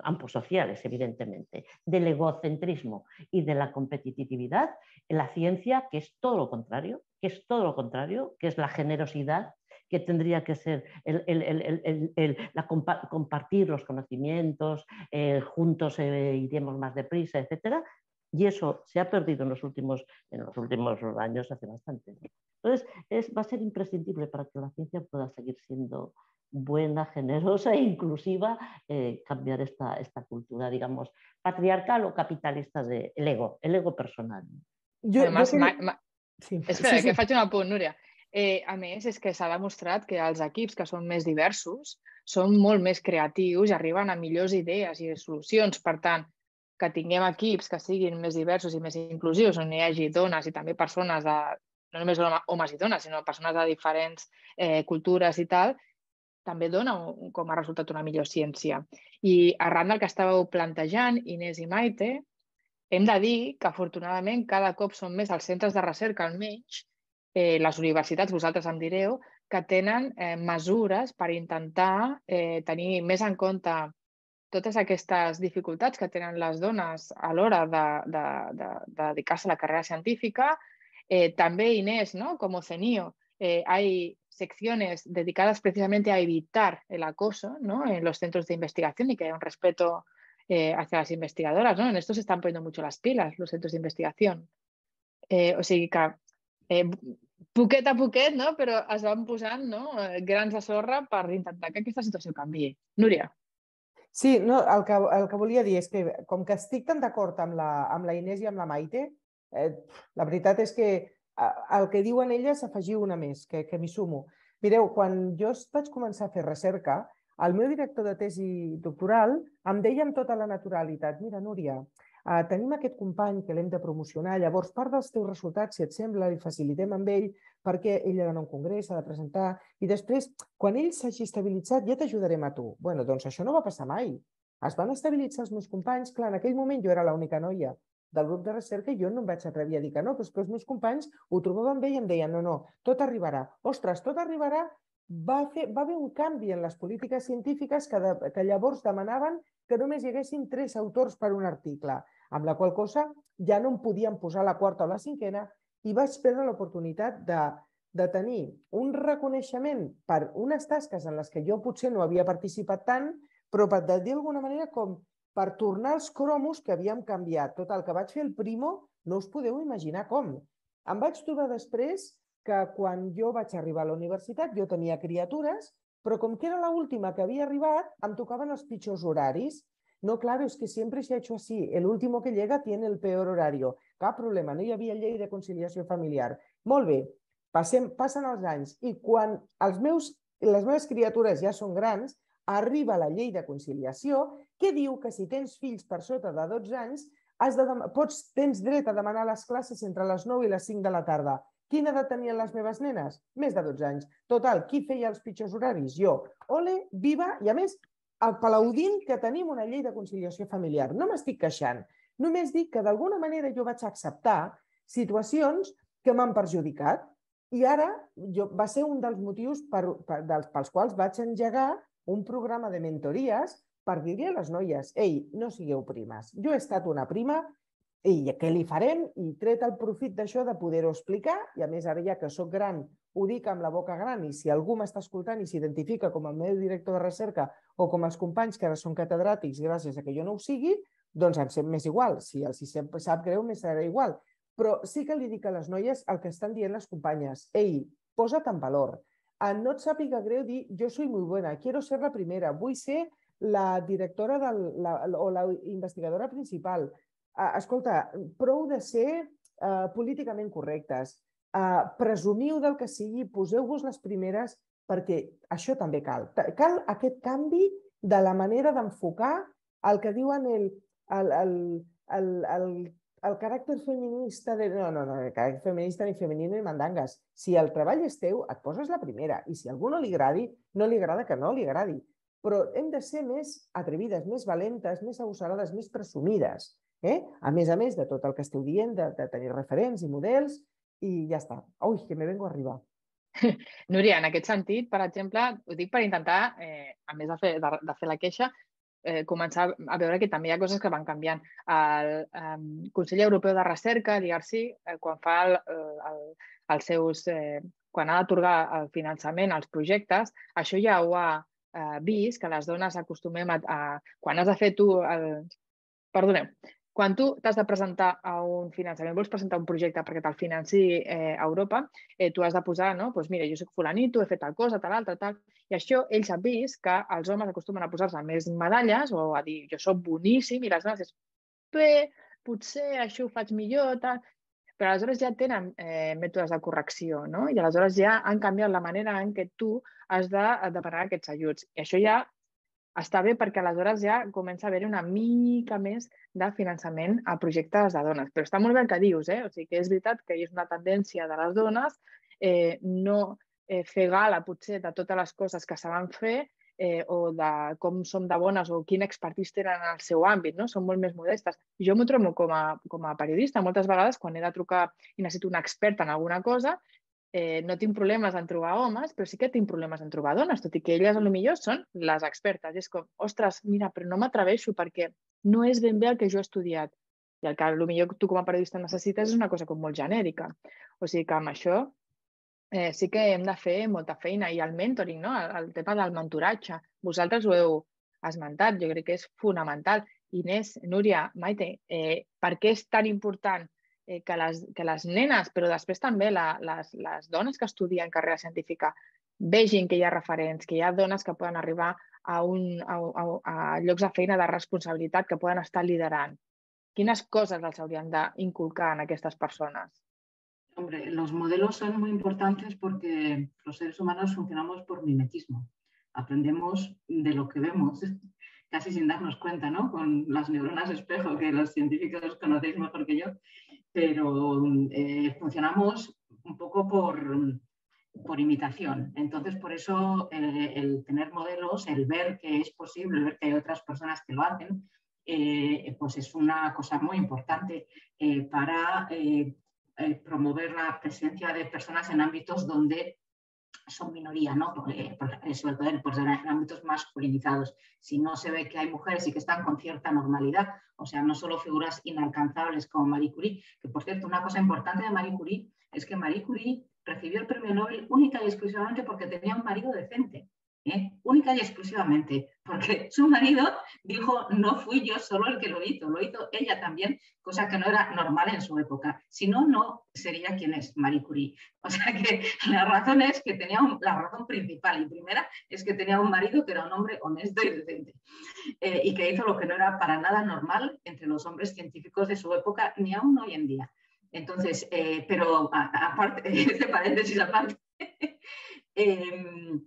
campos sociales, evidentemente, del egocentrismo y de la competitividad, la ciencia, que es todo lo contrario, que es todo lo contrario, que es la generosidad, que tendría que ser el, el, el, el, el, el, la compa compartir los conocimientos, eh, juntos eh, iremos más deprisa, etcétera. Y eso se ha perdido en los últimos, en los últimos años, hace bastante. Entonces, es, va a ser imprescindible para que la ciencia pueda seguir siendo buena, generosa e inclusiva, eh, cambiar esta, esta cultura, digamos, patriarcal o capitalista del ego, el ego personal. Yo, Además, yo crec... ma, ma... Sí. Espera, sí, sí. que faig un apunt, Núria. Eh, a més, és que s'ha demostrat que els equips que són més diversos són molt més creatius i arriben a millors idees i solucions. Per tant, que tinguem equips que siguin més diversos i més inclusius, on hi hagi dones i també persones, de, no només homes i dones, sinó persones de diferents eh, cultures i tal, també dona un, com a resultat una millor ciència. I arran del que estàveu plantejant, Inés i Maite, hem de dir que afortunadament cada cop són més els centres de recerca almenys, Eh, les universitats, vosaltres em direu, que tenen eh, mesures per intentar eh, tenir més en compte totes aquestes dificultats que tenen les dones a l'hora de, de, de, de dedicar-se a la carrera científica. Eh, també, Inés, ¿no? Como CENIO, eh, hay secciones dedicadas precisamente a evitar el acoso, ¿no?, en los centros de investigación y que haya un respeto eh, hacia las investigadoras, ¿no? En esto se están poniendo mucho las pilas los centros de investigación. Eh, o sigui que Eh, poquet a poquet, no? Però es van posant, no?, grans de sorra per intentar que aquesta situació canviï. Núria. Sí, no, el, que, el que volia dir és que com que estic tan d'acord amb, amb la Inés i amb la Maite, eh, la veritat és que el que diuen elles afegiu una més, que, que m'hi sumo. Mireu, quan jo vaig començar a fer recerca, el meu director de tesi doctoral em deia amb tota la naturalitat: mira, Núria, Uh, tenim aquest company que l'hem de promocionar, llavors part dels teus resultats, si et sembla, li facilitem amb ell, perquè ell ha d'anar a un congrés, ha de presentar, i després, quan ell s'hagi estabilitzat, ja t'ajudarem a tu. Bé, doncs això no va passar mai. Es van estabilitzar els meus companys. Clar, en aquell moment jo era l'única noia del grup de recerca i jo no em vaig atrevir a dir que no, però és que els meus companys ho trobaven bé i em deien: no, no, tot arribarà. Ostres, tot arribarà. Va, fer, va haver un canvi en les polítiques científiques que, de, que llavors demanaven que només hi haguessin tres autors per un article, amb la qual cosa ja no em podien posar la quarta o la cinquena, i vaig perdre l'oportunitat de, de tenir un reconeixement per unes tasques en les que jo potser no havia participat tant, però per dir d'alguna manera com per tornar els cromos que havíem canviat. Tot el que vaig fer el primo, no us podeu imaginar com. Em vaig trobar després que quan jo vaig arribar a la universitat jo tenia criatures, però com que era l'última que havia arribat, em tocaven els pitjors horaris. No, claro, es que siempre se ha hecho así. El último que llega tiene el peor horario. Cap problema, no hi havia llei de conciliació familiar. Molt bé, passem, passen els anys i quan els meus, les meves criatures ja són grans, arriba la llei de conciliació que diu que si tens fills per sota de dotze anys has de, pots, tens dret a demanar les classes entre les nou i les cinc de la tarda. Quina edat tenien les meves nenes? Més de dotze anys. Total, qui feia els pitjors horaris? Jo. Ole, viva, i a més, aplaudint que tenim una llei de conciliació familiar. No m'estic queixant. Només dic que d'alguna manera jo vaig acceptar situacions que m'han perjudicat i ara jo, va ser un dels motius per, per, dels, pels quals vaig engegar un programa de mentories per dir-li a les noies: ei, no sigueu primes. Jo he estat una prima, i què li farem? I tret el profit d'això de poder-ho explicar, i a més ara ja que sóc gran, ho dic amb la boca gran, i si algú m'està escoltant i s'identifica com el meu director de recerca o com els companys que ara són catedràtics gràcies a que jo no ho sigui, doncs em sap més igual. Si els sap greu, més serà igual. Però sí que li dic a les noies el que estan dient les companyes: ei, posa't en valor. No et sàpiga greu dir: jo soy muy buena, quiero ser la primera, vull ser la directora del, la, o la investigadora principal. Escolta, prou de ser uh, políticament correctes, uh, presumiu del que sigui, poseu-vos les primeres, perquè això també cal. Cal aquest canvi de la manera d'enfocar el que diuen el, el, el, el, el, el caràcter feminista. De... No, no, no, el caràcter feminista ni femenino ni mandangues. Si el treball és teu, et poses la primera, i si a algú no li agradi, no li agrada que no li agradi. Però hem de ser més atrevides, més valentes, més agosarades, més presumides. eh? A més a més de tot el que esteu dient, de, de tenir referents i models, i ja està. Ui, que me vengo a arribar. Núria, en aquest sentit, per exemple, ho dic per intentar, eh, a més de fer, de, de fer la queixa, eh, començar a veure que també hi ha coses que van canviant. El, el Consell Europeu de Recerca, l'I R C, eh, quan fa el, el, els seus... Eh, quan ha d'atorgar el finançament als projectes, això ja ho ha eh, vist, que les dones acostumem a... a quan has de fer tu... El, perdoneu. Quan tu t'has de presentar a un finançament, vols presentar un projecte perquè te'l financi eh, a Europa, eh, tu has de posar, no? Doncs mira, jo soc fulanito, he fet tal cosa, tal altra, tal... I això ells han vist que els homes acostumen a posar-se més medalles o a dir jo soc boníssim i les dones és bé, potser això ho faig millor, tal... Però aleshores ja tenen eh, mètodes de correcció, no? I aleshores ja han canviat la manera en què tu has de demanar aquests ajuts. I això ja està bé perquè aleshores ja comença a haver una mica més de finançament a projectes de dones. Però està molt bé el que dius, eh? O sigui que és veritat que és una tendència de les dones eh, no eh, fer gala, potser, de totes les coses que saben fer eh, o de com som de bones o quin expertís tenen en el seu àmbit, no? Són molt més modestes. Jo m'ho trobo com a, com a periodista. Moltes vegades, quan he de trucar i necessito un expert en alguna cosa, Eh, no tinc problemes en trobar homes, però sí que tinc problemes en trobar dones, tot i que elles potser són les expertes. És com, ostres, mira, però no m'atreveixo perquè no és ben bé el que jo he estudiat. I el que potser tu com a periodista necessites és una cosa com molt genèrica. O sigui que amb això eh, sí que hem de fer molta feina. I el mentoring, no? el, el tema del mentoratge. Vosaltres ho heu esmentat, jo crec que és fonamental. Inés, Núria, Maite, eh, per què és tan important Que les, que les nenes, però després també la, les, les dones que estudien carrera científica vegin que hi ha referents, que hi ha dones que poden arribar a, un, a, a, a llocs de feina de responsabilitat que poden estar liderant? Quines coses els haurien d'inculcar en aquestes persones? Hombre, los modelos son muy importantes porque los seres humanos funcionamos por mimetismo. Aprendemos de lo que vemos, casi sin darnos cuenta, ¿no? Con las neuronas espejo, que los científicos conocéis mejor que yo, pero eh, funcionamos un poco por, por imitación. Entonces, por eso eh, el tener modelos, el ver que es posible, el ver que hay otras personas que lo hacen, eh, pues es una cosa muy importante eh, para eh, eh, promover la presencia de personas en ámbitos donde son minoría, ¿no? Porque, porque, sobre todo pues, en ámbitos masculinizados. Si no se ve que hay mujeres y que están con cierta normalidad, o sea, no solo figuras inalcanzables como Marie Curie, que por cierto, una cosa importante de Marie Curie es que Marie Curie recibió el premio Nobel única y exclusivamente porque tenía un marido decente, ¿eh? Única y exclusivamente, porque su marido dijo, no fui yo solo el que lo hizo, lo hizo ella también, cosa que no era normal en su época. Si no, no sería quien es Marie Curie. O sea que la razón es que tenía un, la razón principal y primera es que tenía un marido que era un hombre honesto y decente eh, y que hizo lo que no era para nada normal entre los hombres científicos de su época ni aún hoy en día. Entonces, eh, pero aparte, este paréntesis aparte, eh,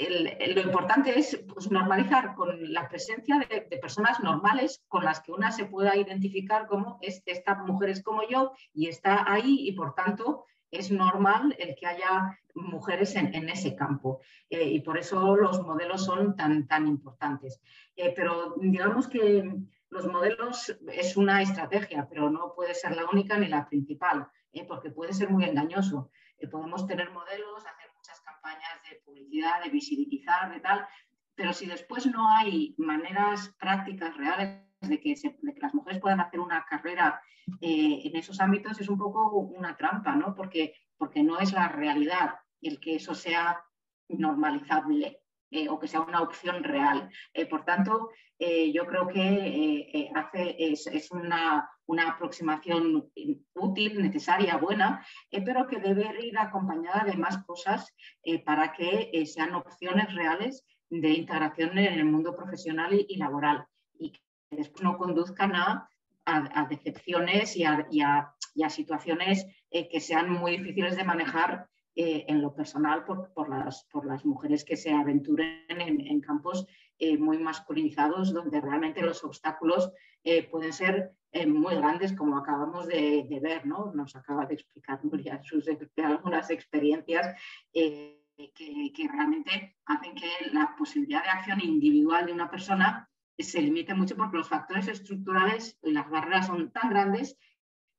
El, el, lo importante es pues, normalizar con la presencia de, de personas normales con las que una se pueda identificar como es, esta mujer es como yo y está ahí y por tanto es normal el que haya mujeres en, en ese campo eh, y por eso los modelos son tan, tan importantes. Eh, pero digamos que los modelos es una estrategia, pero no puede ser la única ni la principal eh, porque puede ser muy engañoso. Eh, podemos tener modelos, hacer muchas campañas de publicidad, de visibilizar, de tal, pero si después no hay maneras prácticas reales de que, se, de que las mujeres puedan hacer una carrera eh, en esos ámbitos, es un poco una trampa, ¿no? Porque, porque no es la realidad el que eso sea normalizable eh, o que sea una opción real. Eh, por tanto, eh, yo creo que eh, eh, hace, es, es una... una aproximación útil, necesaria, buena, eh, pero que debe ir acompañada de más cosas eh, para que eh, sean opciones reales de integración en el mundo profesional y, y laboral y que después no conduzcan a, a, a decepciones y a, y a, y a situaciones eh, que sean muy difíciles de manejar eh, en lo personal por, por, las, por las mujeres que se aventuren en, en campos eh, muy masculinizados donde realmente los obstáculos eh, pueden ser Eh, muy grandes, como acabamos de, de ver, ¿no? Nos acaba de explicar Núria sus algunas experiencias eh, que, que realmente hacen que la posibilidad de acción individual de una persona se limita mucho porque los factores estructurales y las barreras son tan grandes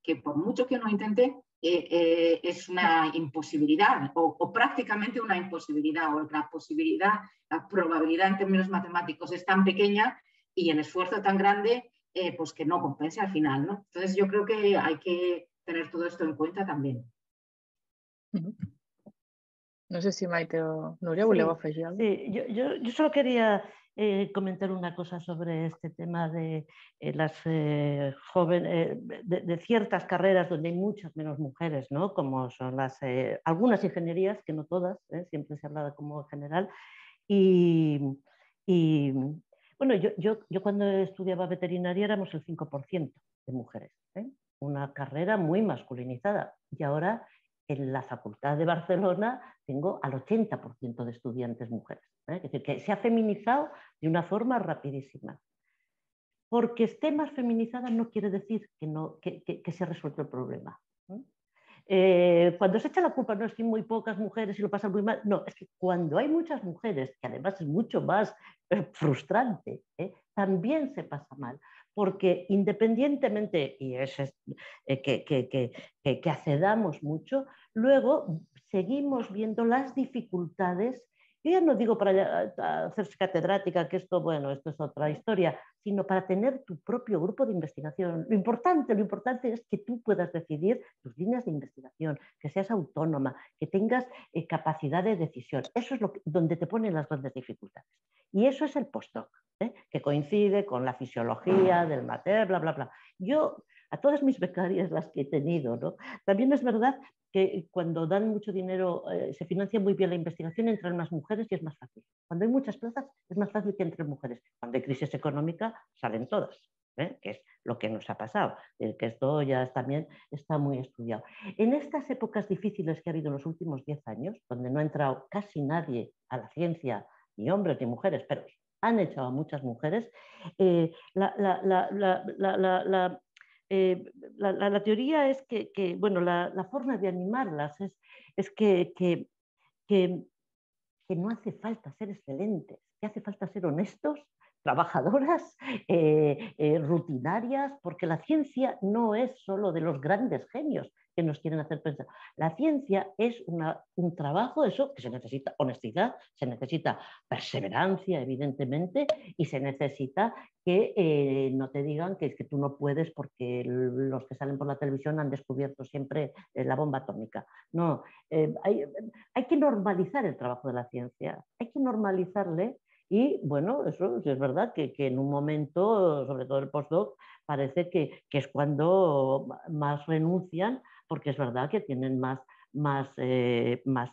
que por mucho que uno intente, eh, eh, es una imposibilidad o, o prácticamente una imposibilidad, o la posibilidad, la probabilidad en términos matemáticos es tan pequeña y el esfuerzo tan grande, eh, pues que no compensa al final, ¿no? Entonces yo creo que hay que tener todo esto en cuenta también. No sé si Maite o Núria voleu afegir algo. Sí, yo, yo, yo solo quería... Eh, comentar una cosa sobre este tema de eh, las eh, jóvenes, eh, de, de ciertas carreras donde hay muchas menos mujeres, ¿no? Como son las eh, algunas ingenierías, que no todas, eh, siempre se ha hablado como general. Y, y bueno, yo, yo, yo cuando estudiaba veterinaria éramos el cinco por ciento de mujeres, ¿eh? Una carrera muy masculinizada. Y ahora en la Facultad de Barcelona tengo al ochenta por ciento de estudiantes mujeres. ¿Eh? Es decir, que se ha feminizado de una forma rapidísima. Porque esté más feminizada no quiere decir que, no, que, que, que se ha resuelto el problema. ¿Eh? Eh, cuando se echa la culpa, no es que hay muy pocas mujeres y lo pasan muy mal. No, es que cuando hay muchas mujeres, que además es mucho más eh, frustrante, ¿eh? También se pasa mal. Porque independientemente, y es, es eh, que, que, que, que, que accedamos mucho, luego seguimos viendo las dificultades. Yo ya no digo para hacerse catedrática, que esto, bueno, esto es otra historia, sino para tener tu propio grupo de investigación. Lo importante, lo importante es que tú puedas decidir tus líneas de investigación, que seas autónoma, que tengas eh, capacidad de decisión. Eso es lo que, donde te ponen las grandes dificultades. Y eso es el postdoc, ¿eh? Que coincide con la fisiología del mater, bla, bla, bla. Yo, a todas mis becarias las que he tenido, ¿no? También es verdad que cuando dan mucho dinero, eh, se financia muy bien la investigación, entran más mujeres y es más fácil. Cuando hay muchas plazas, es más fácil que entren mujeres. Cuando hay crisis económica, salen todas, ¿eh? Que es lo que nos ha pasado, eh, que esto ya es, también está muy estudiado. En estas épocas difíciles que ha habido en los últimos diez años, donde no ha entrado casi nadie a la ciencia, ni hombres ni mujeres, pero han echado a muchas mujeres, eh, la... la, la, la, la, la, la Eh, la, la, la teoría es que, que bueno, la, la forma de animarlas es, es que, que, que, que no hace falta ser excelentes, que hace falta ser honestos, trabajadoras, eh, eh, rutinarias, porque la ciencia no es solo de los grandes genios que nos quieren hacer pensar. La ciencia es una, un trabajo, eso, que se necesita honestidad, se necesita perseverancia, evidentemente, y se necesita que eh, no te digan que, que tú no puedes porque los que salen por la televisión han descubierto siempre eh, la bomba atómica. No, eh, hay, hay que normalizar el trabajo de la ciencia, hay que normalizarle. Y bueno, eso sí es verdad que, que en un momento, sobre todo el postdoc, parece que, que es cuando más renuncian, porque es verdad que tienen más, más, eh, más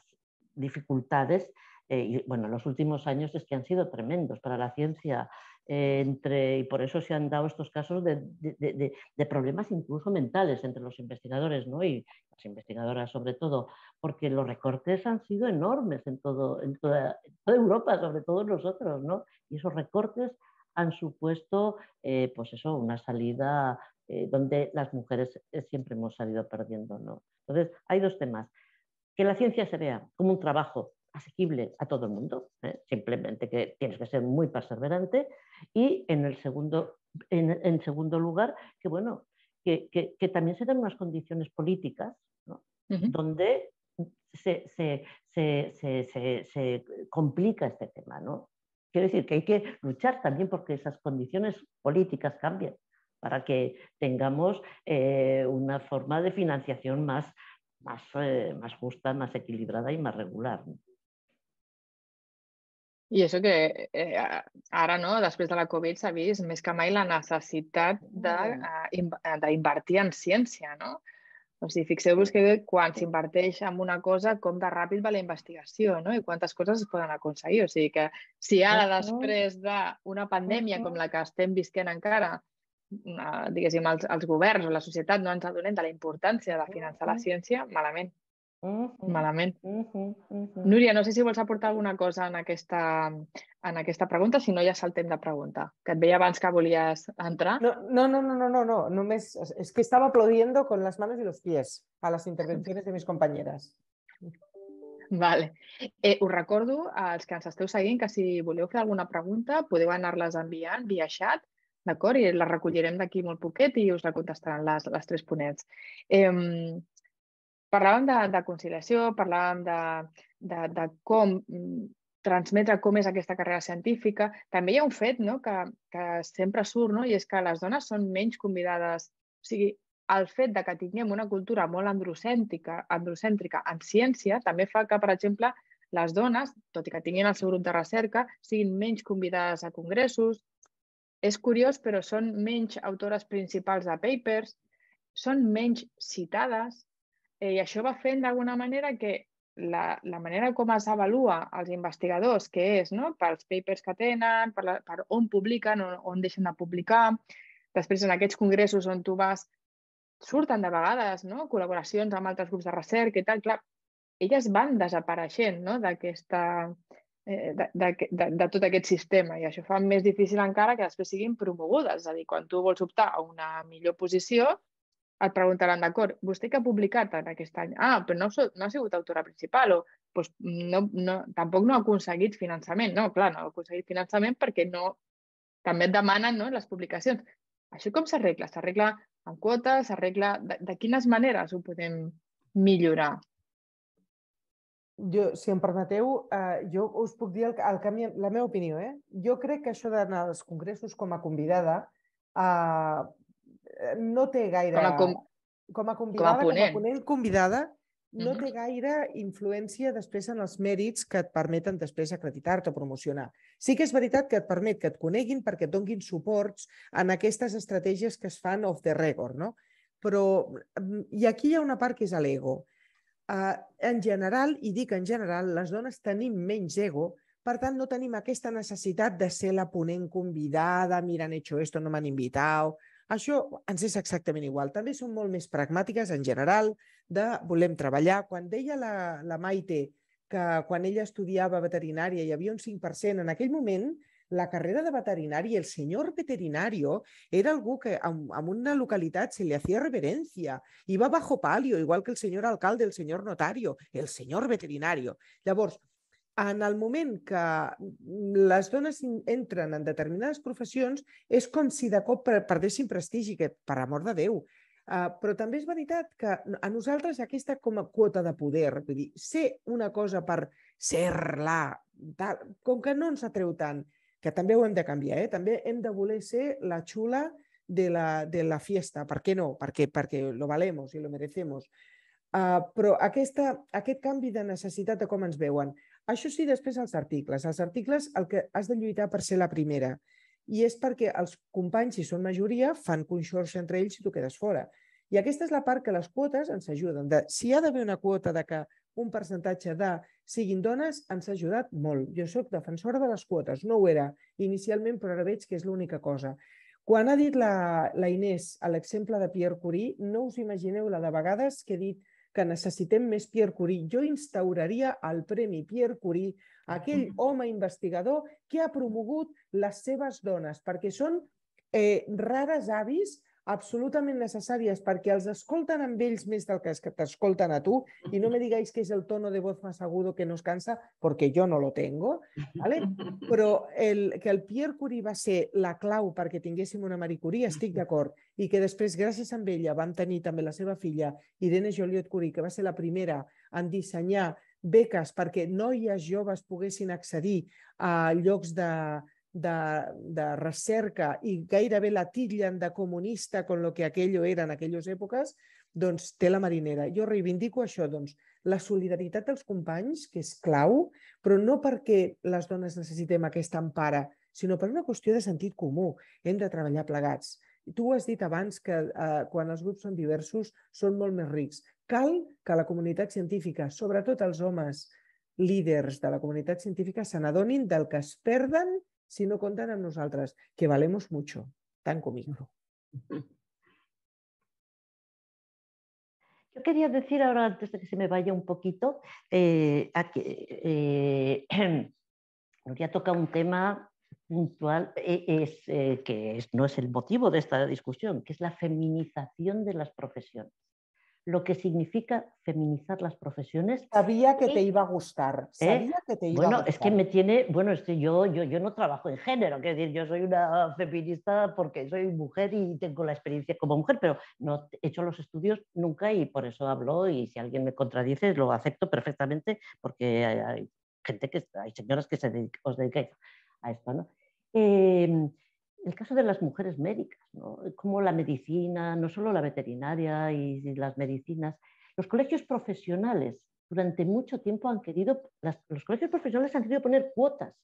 dificultades. Eh, y bueno, los últimos años es que han sido tremendos para la ciencia, eh, entre, y por eso se han dado estos casos de, de, de, de problemas incluso mentales entre los investigadores, ¿no? Y las investigadoras sobre todo, porque los recortes han sido enormes en, todo, en, toda, en toda Europa, sobre todo nosotros, ¿no? Y esos recortes han supuesto eh, pues eso, una salida eh, donde las mujeres siempre hemos salido perdiendo, ¿no? Entonces, hay dos temas. Que la ciencia se vea como un trabajo asequible a todo el mundo, ¿eh? Simplemente que tienes que ser muy perseverante, y en el segundo, en, en segundo lugar, que bueno, que, que, que también se dan unas condiciones políticas, ¿no? Uh-huh. Donde se, se, se, se, se, se complica este tema, ¿no? Quiero decir que hay que luchar también porque esas condiciones políticas cambien, para que tengamos eh, una forma de financiación más, más, eh, más justa, más equilibrada y más regular, ¿no? I això que eh, ara, no, després de la Covid, s'ha vist més que mai la necessitat d'invertir en ciència, no? O sigui, fixeu-vos que quan s'inverteix en una cosa, com de ràpid va la investigació, no? I quantes coses es poden aconseguir. O sigui que si ara, després d'una pandèmia com la que estem visquent encara, diguéssim, els, els governs o la societat no ens adonem de la importància de finançar la ciència, malament. Malament. Núria, no sé si vols aportar alguna cosa en aquesta, en aquesta pregunta, si no ja saltem de pregunta, que et veia abans que volies entrar. No, no, no, no, no, no, no me es, es que estaba aplaudiendo con las manos y los pies a las intervenciones de mis compañeras. Vale. Eh, us recordo, als que ens esteu seguint, que si voleu fer alguna pregunta podeu anar-les enviant via xat, d'acord? I les recollirem d'aquí molt poquet i us la contestaran les, les tres ponents. Eh, parlàvem de, de conciliació, parlàvem de, de, de com transmetre com és aquesta carrera científica. També hi ha un fet, no?, que, que sempre surt, no?, i és que les dones són menys convidades. O sigui, el fet de que tinguem una cultura molt androcèntrica, androcèntrica en ciència també fa que, per exemple, les dones, tot i que tinguin el seu grup de recerca, siguin menys convidades a congressos. És curiós, però són menys autores principals de papers, són menys citades, eh, i això va fent d'alguna manera que la, la manera com es avalua els investigadors, que és, no?, pels papers que tenen, per, la, per on publiquen, on, on deixen de publicar, després en aquests congressos on tu vas surten de vegades, no?, col·laboracions amb altres grups de recerca i tal. Clar, elles van desapareixent, no?, d'aquesta... De, de, de, de tot aquest sistema, i això fa més difícil encara que després siguin promogudes. És a dir, quan tu vols optar a una millor posició, et preguntaran, d'acord, vostè que ha publicat en aquest any? Ah, però no, no ha sigut autora principal, o doncs, no, no, tampoc no ha aconseguit finançament. No, clar, no ha aconseguit finançament perquè no, també et demanen, no?, les publicacions. Això com s'arregla? S'arregla en quotes, s'arregla... De, de quines maneres ho podem millorar? Jo, si em permeteu, eh, jo us puc dir el, el que, la meva opinió. Eh? Jo crec que això d'anar als congressos com a convidada eh, no té gaire... Com a, com, com a convidada, com a ponent, com a ponent convidada, no mm-hmm. té gaire influència després en els mèrits que et permeten després acreditar-te o promocionar. Sí que és veritat que et permet que et coneguin perquè et donguin suports en aquestes estratègies que es fan off the record, no? Però, i aquí hi ha una part que és l'ego. Uh, en general, i dic en general, les dones tenim menys ego, per tant no tenim aquesta necessitat de ser la ponent convidada, mira, han hecho esto, no m'han invitat. Això ens és exactament igual. També som molt més pragmàtiques en general, de volem treballar. Quan deia la, la Maite que quan ella estudiava veterinària hi havia un cinc per cent, en aquell moment la carrera de veterinària, el senyor veterinario, era algú que en una localitat se li hacía reverencia. Iba bajo palio, igual que el senyor alcalde, el senyor notario, el senyor veterinario. Llavors, en el moment que les dones entren en determinades professions, és com si de cop perdessin prestigi, que, per amor de Déu. Uh, però també és veritat que a nosaltres aquesta com a quota de poder, vull dir, ser una cosa per ser-la, tal, com que no ens atreu tant, que també ho hem de canviar, eh? També hem de voler ser la xula de la, de la fiesta. Per què no? Perquè, perquè lo valemos i lo merecemos. Uh, però aquesta, aquest canvi de necessitat de com ens veuen. Això sí, després als articles. Als articles el que has de lluitar per ser la primera. I és perquè els companys, si són majoria, fan conxorxa entre ells i tu quedes fora. I aquesta és la part que les quotes ens ajuden. De, si hi ha d'haver una quota de que un percentatge de siguin dones, ens ha ajudat molt. Jo soc defensora de les quotes, no ho era inicialment, però ara veig que és l'única cosa. Quan ha dit la, la Inés a l'exemple de Pierre Curie, no us imagineu la de vegades que he dit que necessitem més Pierre Curie. Jo instauraria el Premi Pierre Curie, aquell home investigador que ha promogut les seves dones, perquè són eh, rares avis absolutament necessàries perquè els escolten amb ells més del que t'escolten a tu, i no me diguéis que és el tono de voz más agudo que nos cansa, porque yo no lo tengo, ¿vale? Però el, que el Pierre Curie va ser la clau perquè tinguéssim una Marie Curie, estic d'acord, i que després, gràcies a ella, vam tenir també la seva filla, Irene Joliot Curie, que va ser la primera en dissenyar beques perquè noies joves poguessin accedir a llocs de... De, de recerca i gairebé la titllen de comunista con lo que aquello era en aquelles èpoques, doncs té la marinera. Jo reivindico això, doncs, la solidaritat dels companys, que és clau, però no perquè les dones necessitem aquesta empara, sinó per una qüestió de sentit comú. Hem de treballar plegats. Tu ho has dit abans, que eh, quan els grups són diversos són molt més rics. Cal que la comunitat científica, sobretot els homes líders de la comunitat científica, se n'adonin del que es perden si no comptan amb nosaltres, que valemos mucho, tan conmigo. Yo quería decir ahora, antes de que se me vaya un poquito, eh, aquí, eh, ya toca un tema puntual, eh, es, eh, que es, no es el motivo de esta discusión, que es la feminización de las profesiones. lo que significa feminizar las profesiones. Sabía que te iba a gustar. Sabía ¿Eh? que te iba bueno, a gustar. es que me tiene... Bueno, es que yo, yo, yo no trabajo en género, quiero decir, yo soy una feminista porque soy mujer y tengo la experiencia como mujer, pero no he hecho los estudios nunca y por eso hablo, y si alguien me contradice lo acepto perfectamente, porque hay, hay gente, que hay señoras que se dedica, os dedicáis a esto, ¿no? Eh, El caso de las mujeres médicas, ¿no? Como la medicina, no solo la veterinaria y, y las medicinas. Los colegios profesionales durante mucho tiempo han querido, las, los colegios profesionales han querido poner cuotas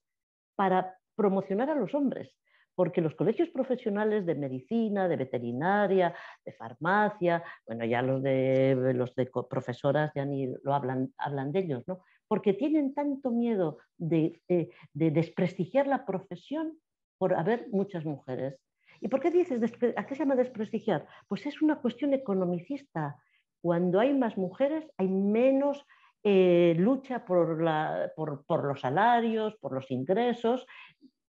para promocionar a los hombres, porque los colegios profesionales de medicina, de veterinaria, de farmacia, bueno, ya los de, los de profesoras ya ni lo hablan, hablan de ellos, ¿no? Porque tienen tanto miedo de, de, de desprestigiar la profesión por haber muchas mujeres. ¿Y por qué dices, a qué se llama desprestigiar? Pues es una cuestión economicista. Cuando hay más mujeres hay menos eh, lucha por, la, por, por los salarios, por los ingresos.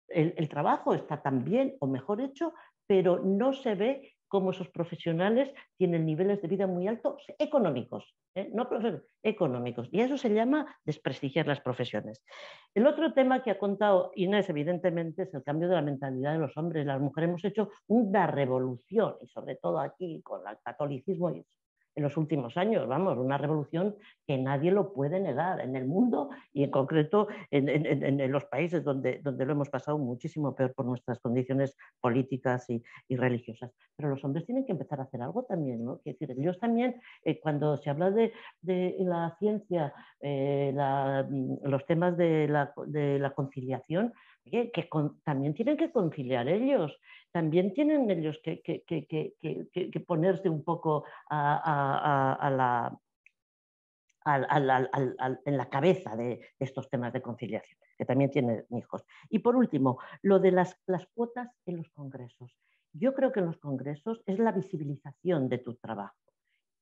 El, el trabajo está tan bien o mejor hecho, pero no se ve cómo esos profesionales tienen niveles de vida muy altos económicos, ¿eh? no económicos. Y eso se llama desprestigiar las profesiones. El otro tema que ha contado Inés, evidentemente, es el cambio de la mentalidad de los hombres. Las mujeres hemos hecho una revolución, y sobre todo aquí con el catolicismo y eso, en los últimos años, vamos, una revolución que nadie lo puede negar en el mundo y en concreto en, en, en los países donde, donde lo hemos pasado muchísimo peor por nuestras condiciones políticas y, y religiosas. Pero los hombres tienen que empezar a hacer algo también, ¿no? Es decir, ellos también, eh, cuando se habla de, de la ciencia, eh, la, los temas de la, de la conciliación, que con, también tienen que conciliar ellos, también tienen ellos que, que, que, que, que, que ponerse un poco a, a, a la, a, a, a, a, en la cabeza de, de estos temas de conciliación, que también tienen hijos. Y por último, lo de las, las cuotas en los congresos. Yo creo que en los congresos es la visibilización de tu trabajo,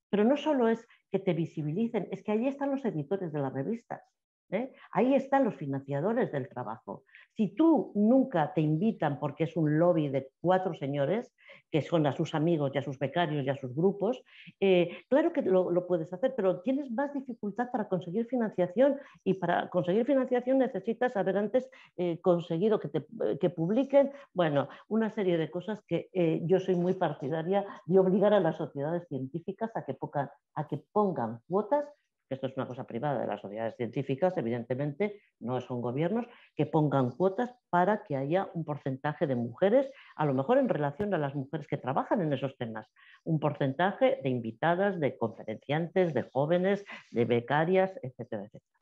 pero no solo es que te visibilicen, es que ahí están los editores de las revistas. ¿Eh? Ahí están los financiadores del trabajo. Si tú nunca te invitan porque es un lobby de cuatro señores que son a sus amigos y a sus becarios y a sus grupos, eh, claro que lo, lo puedes hacer, pero tienes más dificultad para conseguir financiación, y para conseguir financiación necesitas haber antes eh, conseguido que, te, que publiquen, bueno, una serie de cosas que eh, yo soy muy partidaria de obligar a las sociedades científicas a que, poca, a que pongan cuotas. Esto es una cosa privada de las sociedades científicas, evidentemente, no son gobiernos, que pongan cuotas para que haya un porcentaje de mujeres, a lo mejor en relación a las mujeres que trabajan en esos temas, un porcentaje de invitadas, de conferenciantes, de jóvenes, de becarias, etcétera, etcétera.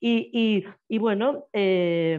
Y, y, y bueno, eh,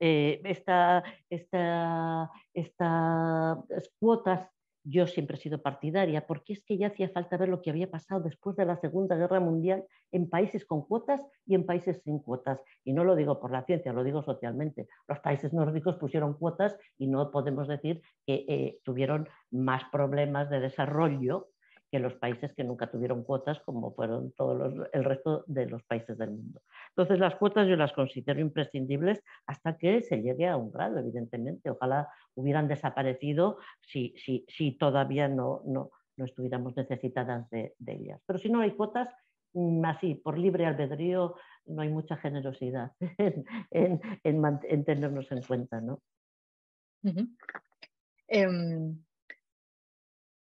eh, esta, esta, estas cuotas, yo siempre he sido partidaria, porque es que ya hacía falta ver lo que había pasado después de la Segunda Guerra Mundial en países con cuotas y en países sin cuotas. Y no lo digo por la ciencia, lo digo socialmente. Los países nórdicos pusieron cuotas y no podemos decir que eh, tuvieron más problemas de desarrollo que los países que nunca tuvieron cuotas, como fueron todos los, el resto de los países del mundo. Entonces, las cuotas yo las considero imprescindibles hasta que se llegue a un grado, evidentemente. Ojalá hubieran desaparecido si, si, si todavía no, no, no estuviéramos necesitadas de, de ellas. Pero si no hay cuotas, así, por libre albedrío, no hay mucha generosidad en, en, en, en tenernos en cuenta, ¿no? Uh-huh. um...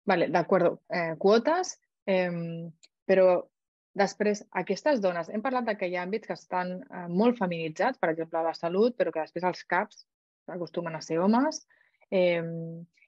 Vale, de acuerdo, eh, quotes, eh, però després aquestes dones, hem parlat que hi ha àmbits que estan eh, molt feminitzats, per exemple la salut, però que després els caps acostumen a ser homes. Eh,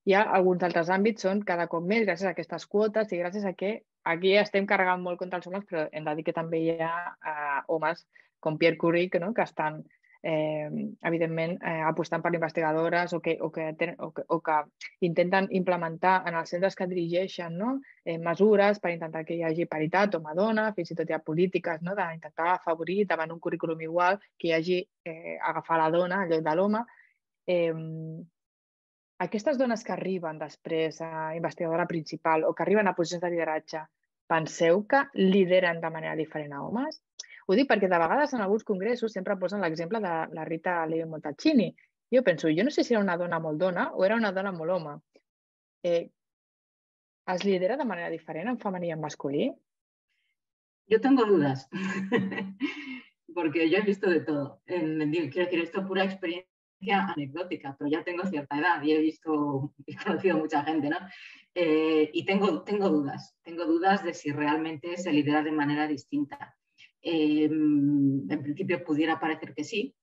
hi ha alguns altres àmbits són cada cop més gràcies a aquestes quotes i gràcies a que aquí estem carregant molt contra els homes, però hem de dir que també hi ha eh, homes com Pierre Curie que, no, que estan... Eh, evidentment, eh, apostant per investigadores o que, o, que ten, o, que, o que intenten implementar en els centres que dirigeixen, no? eh, mesures per intentar que hi hagi paritat home-dona, fins i tot hi ha polítiques, no? d'intentar afavorir davant un currículum igual que hi hagi eh, agafar la dona en lloc de l'home. Eh, aquestes dones que arriben després a investigadora principal o que arriben a posicions de lideratge, penseu que lideren de manera diferent a homes? Ho dic perquè de vegades en alguns congressos sempre posen l'exemple de la Rita Levi-Montalcini. Jo penso, jo no sé si era una dona molt dona o era una dona molt home. Eh, ¿Es lidera de manera diferente en femení y en masculí? Yo tengo dudas, porque yo he visto de todo. Quiero decir, esto es pura experiencia anecdótica, pero ya tengo cierta edad y he visto y conocido mucha gente, ¿no? Eh, y tengo, tengo dudas, tengo dudas de si realmente se lidera de manera distinta. Eh, en principio pudiera parecer que sí,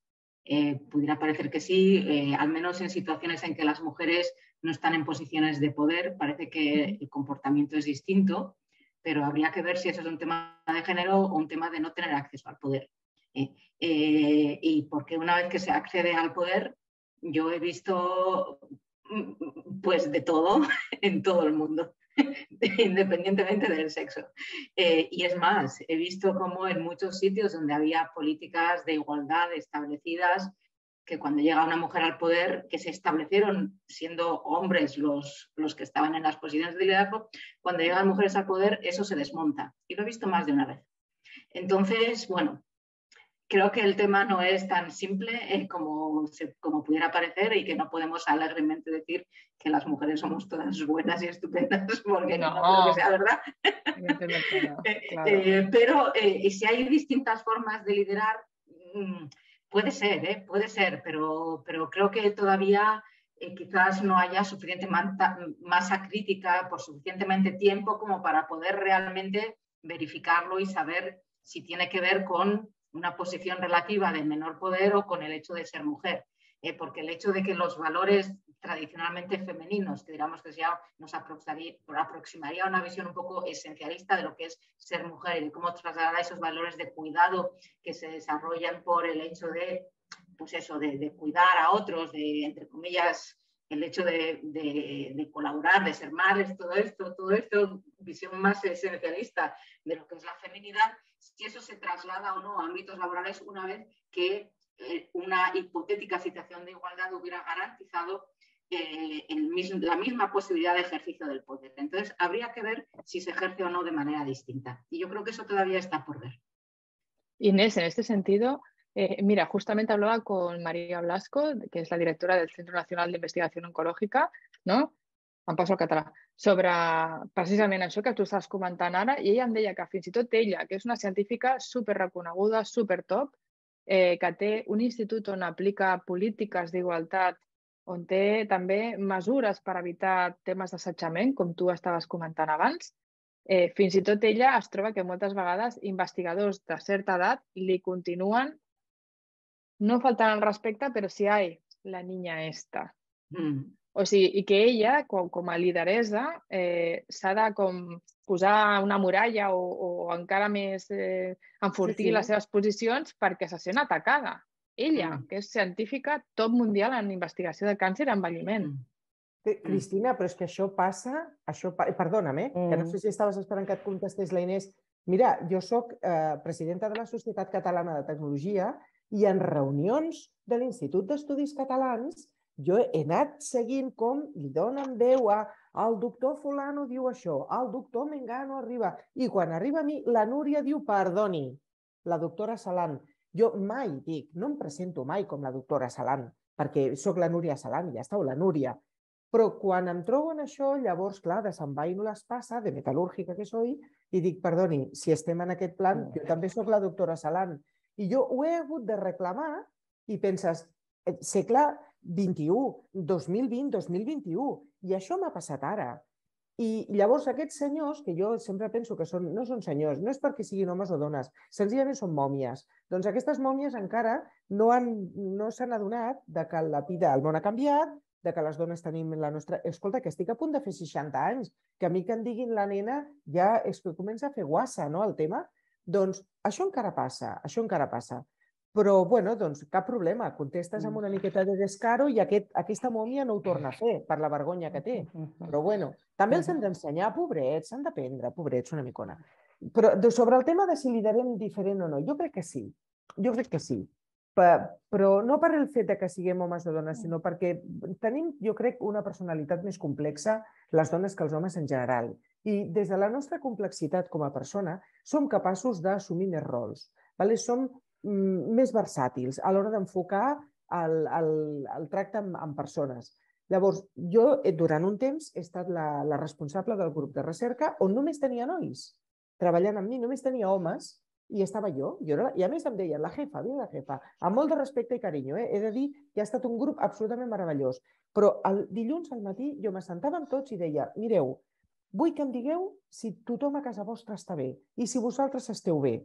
eh, pudiera parecer que sí, eh, al menos en situaciones en que las mujeres no están en posiciones de poder, parece que el comportamiento es distinto, pero habría que ver si eso es un tema de género o un tema de no tener acceso al poder. Eh, eh, y porque una vez que se accede al poder, yo he visto pues de todo en todo el mundo, independientemente del sexo. Eh, y es más, he visto cómo en muchos sitios donde había políticas de igualdad establecidas, que cuando llega una mujer al poder, que se establecieron siendo hombres los, los que estaban en las posiciones de liderazgo, cuando llegan mujeres al poder, eso se desmonta. Y lo he visto más de una vez. Entonces, bueno, creo que el tema no es tan simple eh, como, se, como pudiera parecer, y que no podemos alegremente decir que las mujeres somos todas buenas y estupendas, porque no, no creo que sea verdad. No, no, no, claro. eh, pero eh, y si hay distintas formas de liderar, mmm, puede ser, eh, puede ser, pero, pero creo que todavía eh, quizás no haya suficiente manta, masa crítica por suficientemente tiempo como para poder realmente verificarlo y saber si tiene que ver con una posición relativa de menor poder o con el hecho de ser mujer, eh, porque el hecho de que los valores tradicionalmente femeninos, que digamos que sea, nos aproximaría a una visión un poco esencialista de lo que es ser mujer y de cómo trasladar esos valores de cuidado que se desarrollan por el hecho de, pues eso, de, de cuidar a otros, de, entre comillas, el hecho de, de, de colaborar, de ser madres, todo esto, todo esto, visión más esencialista de lo que es la feminidad, si eso se traslada o no a ámbitos laborales una vez que eh, una hipotética situación de igualdad hubiera garantizado eh, el mismo, la misma posibilidad de ejercicio del poder. Entonces, habría que ver si se ejerce o no de manera distinta. Y yo creo que eso todavía está por ver. Inés, en este sentido, eh, mira, justamente hablaba con Maria Blasco, que es la directora del Centro Nacional de Investigación Oncológica, ¿no? Em passo al català, sobre precisament això que tu estàs comentant ara, i ella em deia que fins i tot ella, que és una científica super reconeguda, super top, que té un institut on aplica polítiques d'igualtat, on té també mesures per evitar temes d'assetjament, com tu estaves comentant abans, fins i tot ella es troba que moltes vegades investigadors de certa edat li continuen, no faltant al respecte, però si hi ha la niña esta. O sigui, i que ella, com a lideresa, s'ha de posar una muralla o encara més enfortir les seves posicions perquè se sent atacada. Ella, que és científica top mundial en investigació de càncer i envelliment. Cristina, però és que això passa... Perdona'm, que no sé si estaves esperant que et contestés la Inés. Mira, jo soc presidenta de la Societat Catalana de Tecnologia i en reunions de l'Institut d'Estudis Catalans jo he anat seguint com li donen veu a el doctor fulano diu això, el doctor Mengano arriba. I quan arriba a mi, la Núria diu, perdoni, la doctora Salán. Jo mai dic, no em presento mai com la doctora Salán, perquè sóc la Núria Salán, ja està, o la Núria. Però quan em trobo en això, llavors, clar, desenvaino l'espasa, de metal·lúrgica que soy, i dic, perdoni, si estem en aquest plan, jo també sóc la doctora Salán. I jo ho he hagut de reclamar i penses, segle vint-i-u, dos mil vint, dos mil vint-i-u, i això m'ha passat ara. I llavors aquests senyors, que jo sempre penso que no són senyors, no és perquè siguin homes o dones, senzillament són mòmies. Doncs aquestes mòmies encara no s'han adonat que la vida al món ha canviat, que les dones tenim la nostra... Escolta, que estic a punt de fer seixanta anys, que a mi que em diguin la nena ja és que comença a fer guassa, no, el tema? Doncs això encara passa, això encara passa. Però, bueno, doncs, cap problema. Contestes amb una miqueta de descaro i aquesta mòmia no ho torna a fer per la vergonya que té. Però, bueno, també els han d'ensenyar, pobrets, s'han d'aprendre, pobrets, una micona. Però sobre el tema de si liderem diferent o no, jo crec que sí. Jo crec que sí. Però no per el fet que siguem homes o dones, sinó perquè tenim, jo crec, una personalitat més complexa les dones que els homes en general. I des de la nostra complexitat com a persona som capaços d'assumir més rols. Som més versàtils a l'hora d'enfocar el tracte amb persones. Llavors, jo durant un temps he estat la, la responsable del grup de recerca on només tenia nois treballant amb mi, només tenia homes i estava jo. jo era, I a més em deien la jefa, vine la jefa, amb molt de respecte i carinyo. Eh? He de dir que ha estat un grup absolutament meravellós. Però el dilluns al matí jo m'assentava amb tots i deia, mireu, vull que em digueu si tothom a casa vostra està bé i si vosaltres esteu bé.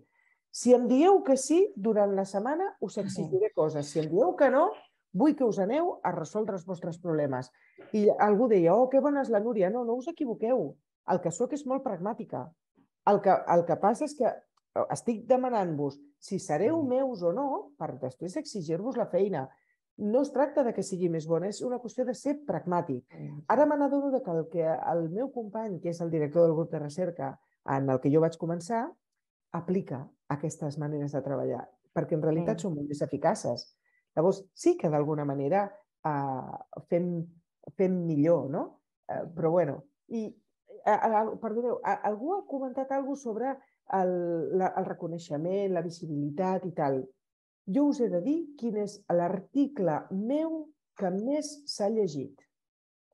Si em dieu que sí, durant la setmana us exigiré coses. Si em dieu que no, vull que us aneu a resoldre els vostres problemes. I algú deia, oh, que bona és la Núria. No, no us equivoqueu. El que soc és molt pragmàtica. El que, el que passa és que estic demanant-vos si sereu meus o no per després exigir-vos la feina. No es tracta que sigui més bona, és una qüestió de ser pragmàtic. Ara me n'adono que el, que el meu company, que és el director del grup de recerca en el que jo vaig començar, aplica aquestes maneres de treballar, perquè en realitat són molt més eficaces. Llavors, sí que d'alguna manera eh, fem, fem millor, no? Eh, però, bueno, i, a, a, perdoneu, a, algú ha comentat alguna cosa sobre el, la, el reconeixement, la visibilitat i tal. Jo us he de dir quin és l'article meu que més s'ha llegit.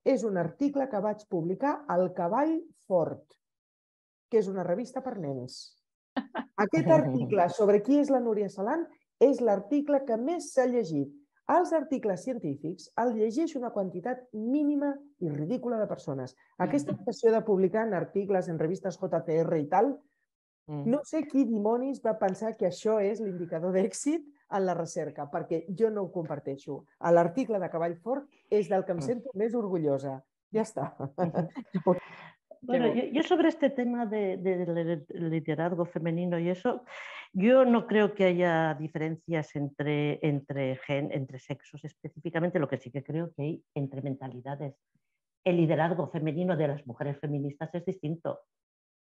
És un article que vaig publicar al Cavall Fort, que és una revista per nens. Aquest article sobre qui és la Núria Salán és l'article que més s'ha llegit. Els articles científics el llegeix una quantitat mínima i ridícula de persones. Aquesta obsessió de publicar en articles, en revistes J C R i tal, no sé qui dimonis va pensar que això és l'indicador d'èxit en la recerca, perquè jo no ho comparteixo. L'article de Cavall Fort és del que em sento més orgullosa. Ja està. Bueno, yo, yo sobre este tema del de, de liderazgo femenino y eso, yo no creo que haya diferencias entre, entre, gen, entre sexos específicamente, lo que sí que creo que hay entre mentalidades. El liderazgo femenino de las mujeres feministas es distinto,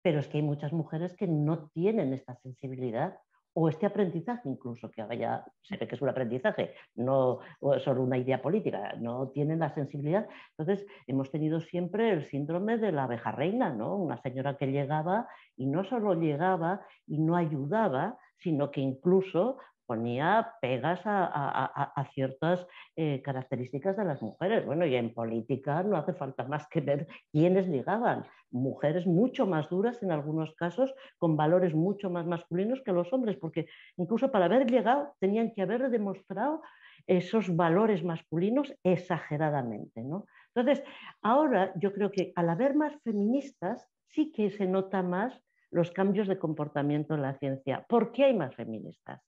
pero es que hay muchas mujeres que no tienen esta sensibilidad o este aprendizaje incluso, que vaya, se ve que es un aprendizaje, no solo una idea política, no tienen la sensibilidad. Entonces, hemos tenido siempre el síndrome de la abeja reina, ¿no? Una señora que llegaba y no solo llegaba y no ayudaba, sino que incluso ponía pegas a, a, a, a ciertas eh, características de las mujeres. Bueno, y en política no hace falta más que ver quiénes llegaban. Mujeres mucho más duras en algunos casos, con valores mucho más masculinos que los hombres, porque incluso para haber llegado tenían que haber demostrado esos valores masculinos exageradamente, ¿no? Entonces, ahora yo creo que al haber más feministas sí que se nota más los cambios de comportamiento en la ciencia. ¿Por qué hay más feministas?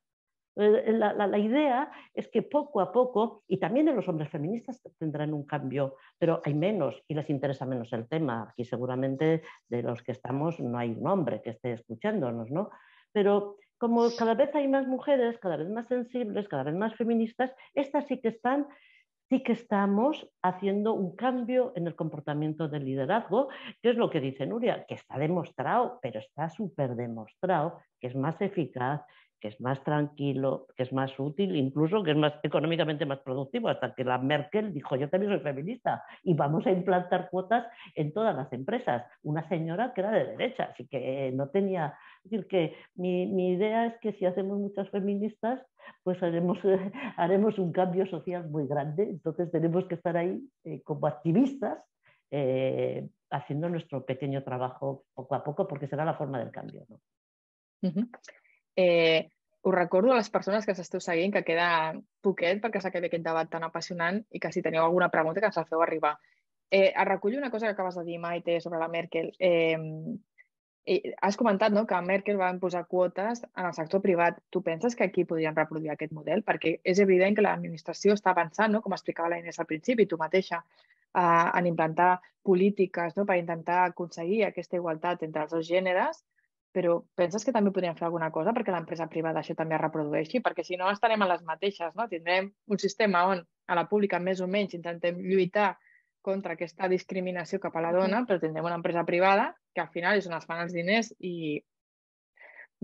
La, la, la idea es que poco a poco, y también los hombres feministas tendrán un cambio, pero hay menos y les interesa menos el tema. Aquí seguramente de los que estamos no hay un hombre que esté escuchándonos, ¿no? Pero como cada vez hay más mujeres, cada vez más sensibles, cada vez más feministas, estas sí que están... sí que estamos haciendo un cambio en el comportamiento del liderazgo, que es lo que dice Núria, que está demostrado, pero está súper demostrado, que es más eficaz, que es más tranquilo, que es más útil, incluso que es más económicamente más productivo, hasta que la Merkel dijo, yo también soy feminista y vamos a implantar cuotas en todas las empresas. Una señora que era de derecha, así que no tenía... Es decir, que mi, mi idea es que si hacemos muchas feministas, pues haremos, eh, haremos un cambio social muy grande, entonces tenemos que estar ahí eh, como activistas eh, haciendo nuestro pequeño trabajo poco a poco, porque será la forma del cambio, ¿no? Uh-huh. Eh, us recordo a les persones que ens esteu seguint que queda poquet perquè s'acabi aquest debat tan apassionant i que si teniu alguna pregunta que ens la feu arribar. Eh, recullo una cosa que acabes de dir, Maite, sobre la Merkel. Eh, eh, has comentat, no, que a Merkel van posar quotes en el sector privat. Tu penses que aquí podrien reproduir aquest model? Perquè és evident que l'administració està avançant, no? Com explicava la Inés al principi, tu mateixa, eh, en implantar polítiques, no? Per intentar aconseguir aquesta igualtat entre els dos gèneres. Però penses que també podríem fer alguna cosa perquè l'empresa privada això també es reprodueixi? Perquè si no estarem a les mateixes, no? Tindrem un sistema on a la pública més o menys intentem lluitar contra aquesta discriminació cap a la dona, però tindrem una empresa privada que al final és on es fan els diners i,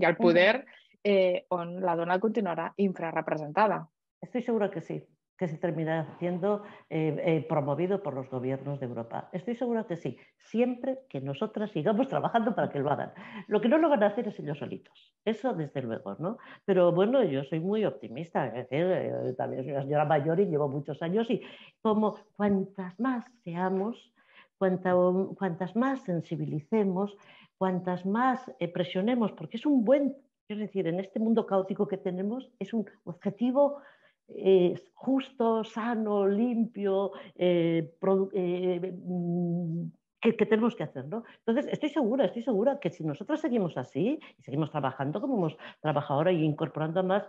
i el poder, eh, on la dona continuarà infrarepresentada. Estic segura que sí. que se terminará haciendo eh, eh, promovido por los gobiernos de Europa. Estoy segura que sí, siempre que nosotras sigamos trabajando para que lo hagan. Lo que no lo van a hacer es ellos solitos, eso desde luego, ¿no? Pero bueno, yo soy muy optimista, es decir, eh, también soy una señora mayor y llevo muchos años, y como cuantas más seamos, cuanta, cuantas más sensibilicemos, cuantas más eh, presionemos, porque es un buen, es decir, en este mundo caótico que tenemos, es un objetivo Eh, justo, sano, limpio, eh, pro, eh, que, que tenemos que hacer, ¿no? Entonces, estoy segura, estoy segura que si nosotros seguimos así, y seguimos trabajando como hemos trabajado ahora y incorporando más,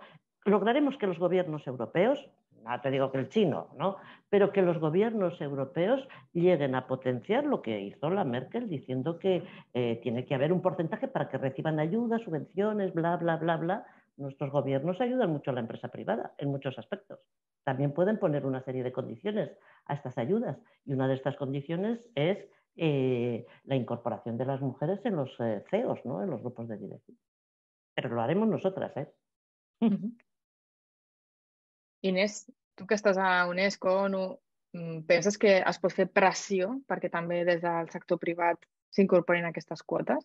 lograremos que los gobiernos europeos, no te digo que el chino, ¿no?, pero que los gobiernos europeos lleguen a potenciar lo que hizo la Merkel diciendo que eh, tiene que haber un porcentaje para que reciban ayudas, subvenciones, bla, bla, bla, bla. Nuestros gobiernos ayudan mucho a la empresa privada en muchos aspectos. También pueden poner una serie de condiciones a estas ayudas, y una de estas condiciones es eh, la incorporación de las mujeres en los eh, C E Os, ¿no?, en los grupos de dirección. Pero lo haremos nosotras, ¿eh? Inés, tu que estàs a UNESCO, no, penses que es pot fer pressió perquè també des del sector privat s'incorporin aquestes quotes?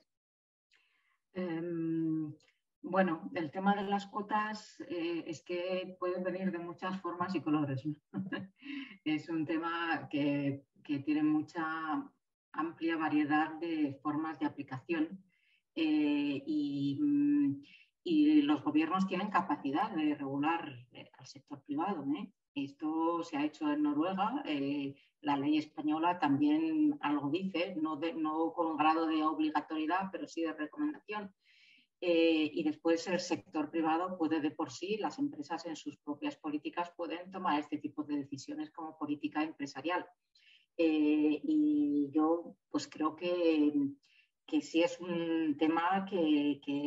Um... Bueno, el tema de las cuotas eh, es que pueden venir de muchas formas y colores, ¿no? Es un tema que, que tiene mucha amplia variedad de formas de aplicación eh, y, y los gobiernos tienen capacidad de regular al sector privado, ¿eh? Esto se ha hecho en Noruega, eh, la ley española también algo dice, no, de, no con grado de obligatoriedad, pero sí de recomendación. Eh, y después el sector privado puede de por sí, las empresas en sus propias políticas pueden tomar este tipo de decisiones como política empresarial. Eh, y yo pues creo que, que sí es un tema que, que,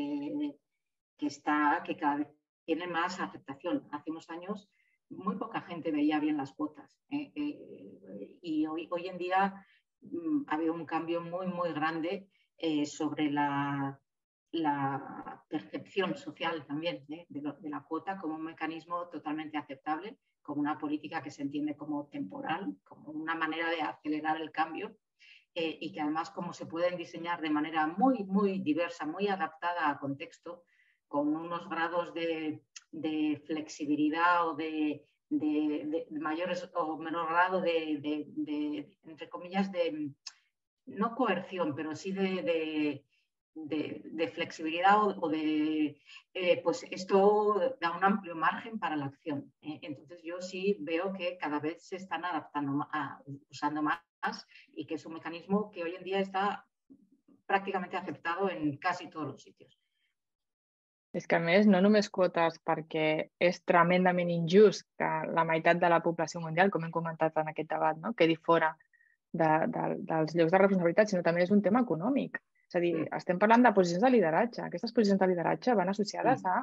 que, está, que cada vez tiene más aceptación. Hace unos años muy poca gente veía bien las cuotas, eh, eh, y hoy, hoy en día mm, ha habido un cambio muy, muy grande eh, sobre la... la percepción social también, ¿eh?, de, lo, de la cuota como un mecanismo totalmente aceptable, como una política que se entiende como temporal, como una manera de acelerar el cambio, eh, y que además como se pueden diseñar de manera muy, muy diversa, muy adaptada a contexto, con unos grados de, de flexibilidad o de, de, de mayores o menor grado de, de, de, entre comillas, de, no coerción, pero sí de... de De, de flexibilidad o, o de, eh, pues esto da un amplio margen para la acción, ¿eh? Entonces yo sí veo que cada vez se están adaptando, a, usando más, y que es un mecanismo que hoy en día está prácticamente aceptado en casi todos los sitios. És que a més no només quotes perquè és tremendament injust que la meitat de la població mundial, com hem comentat en aquest debat, no?, quedi fora de, de, dels llocs de responsabilitat, sinó també és un tema econòmic. És a dir, estem parlant de posicions de lideratge. Aquestes posicions de lideratge van associades a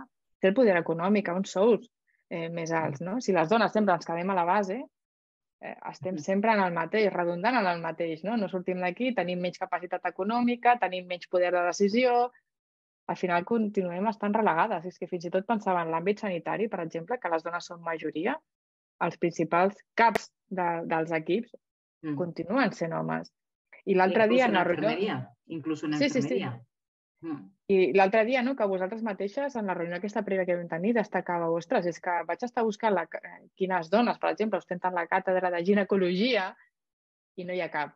fer el poder econòmic, a uns sous eh, més alts, no? Si les dones sempre ens quedem a la base, eh, estem sempre en el mateix, redundant en el mateix, no? No sortim d'aquí, tenim menys capacitat econòmica, tenim menys poder de decisió. Al final continuem estant relegades. És que fins i tot pensava en l'àmbit sanitari, per exemple, que les dones són majoria, els principals caps de, dels equips mm. continuen sent homes. I l'altre dia... Inclús una infermeria. Sí, sí, sí. I l'altre dia, no, que vosaltres mateixes, en la reunió aquesta prèvia que vam tenir, destacava, ostres, és que vaig estar buscant la, quines dones, per exemple, ostenten la càtedra de ginecologia i no hi ha cap.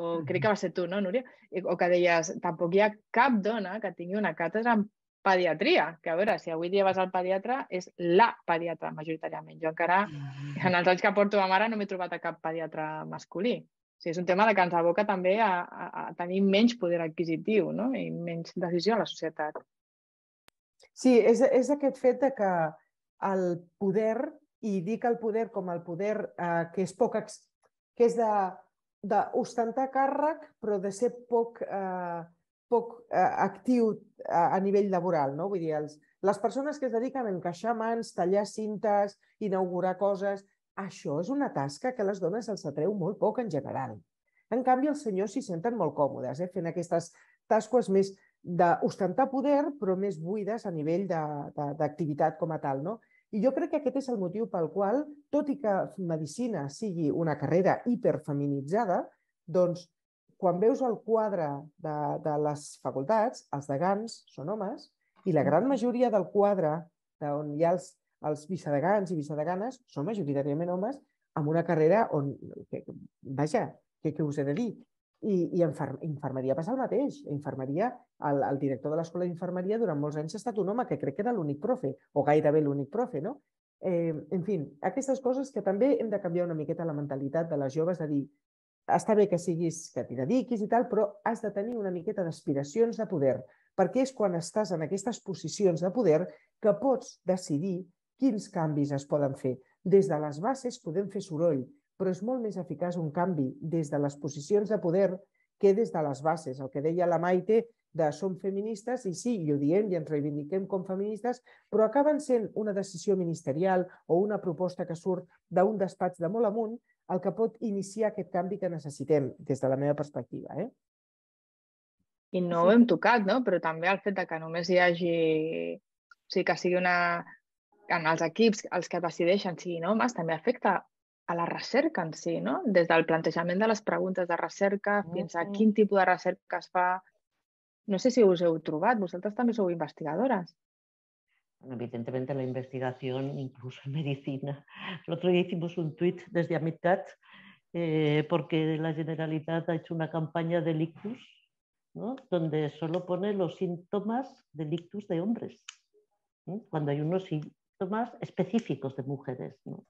O crec que va ser tu, no, Núria? O que deies, tampoc hi ha cap dona que tingui una càtedra en pediatria, que a veure, si avui dia vas al pediatra, és la pediatra majoritàriament. Jo encara, en els anys que porto a mare, no m'he trobat a cap pediatra masculí. Sí, és un tema que ens aboca també a, a, a tenir menys poder adquisitiu, no?, i menys decisió a la societat. Sí, és, és aquest fet que el poder, i dic el poder com el poder eh, que és poc, que és d'ostentar càrrec però de ser poc, eh, poc eh, actiu a, a nivell laboral, no? Vull dir, els, les persones que es dediquen a encaixar mans, tallar cintes, inaugurar coses... Això és una tasca que a les dones els atreu molt poc en general. En canvi, els senyors s'hi senten molt còmodes, eh, fent aquestes tasques més d'ostentar poder, però més buides a nivell d'activitat com a tal, no? I jo crec que aquest és el motiu pel qual, tot i que medicina sigui una carrera hiperfeminitzada, doncs quan veus el quadre de les facultats, els degans són homes, i la gran majoria del quadre on hi ha els vicedegans i vicedeganes són majoritàriament homes, amb una carrera on, vaja, què us he de dir? I infermeria passa el mateix. El director de l'escola d'infermeria durant molts anys ha estat un home que crec que era l'únic profe, o gairebé l'únic profe. En fi, aquestes coses que també hem de canviar una miqueta la mentalitat de les joves, de dir, està bé que siguis, que t'hi dediquis i tal, però has de tenir una miqueta d'aspiracions de poder, perquè és quan estàs en aquestes posicions de poder que pots decidir quins canvis es poden fer. Des de les bases podem fer soroll, però és molt més eficaç un canvi des de les posicions de poder que des de les bases. El que deia la Maite de som feministes, i sí, i ho diem i ens reivindiquem com feministes, però acaben sent una decisió ministerial o una proposta que surt d'un despatx de molt amunt el que pot iniciar aquest canvi que necessitem, des de la meva perspectiva. I no ho hem tocat, però també el fet que només hi hagi... O sigui, que sigui una... En els equips, els que decideixen siguin homes, també afecta a la recerca en si, no? Des del plantejament de les preguntes de recerca fins a quin tipus de recerca es fa. No sé si us heu trobat, vosaltres també sou investigadores. Evidentemente la investigación, incluso en medicina. El otro día hicimos un tuit desde AMIT eh, porque la Generalitat ha hecho una campaña de ictus, ¿no? Donde solo pone los síntomas de ictus de hombres, ¿no? Cuando hay unos síntomas específicos de mujeres, ¿no?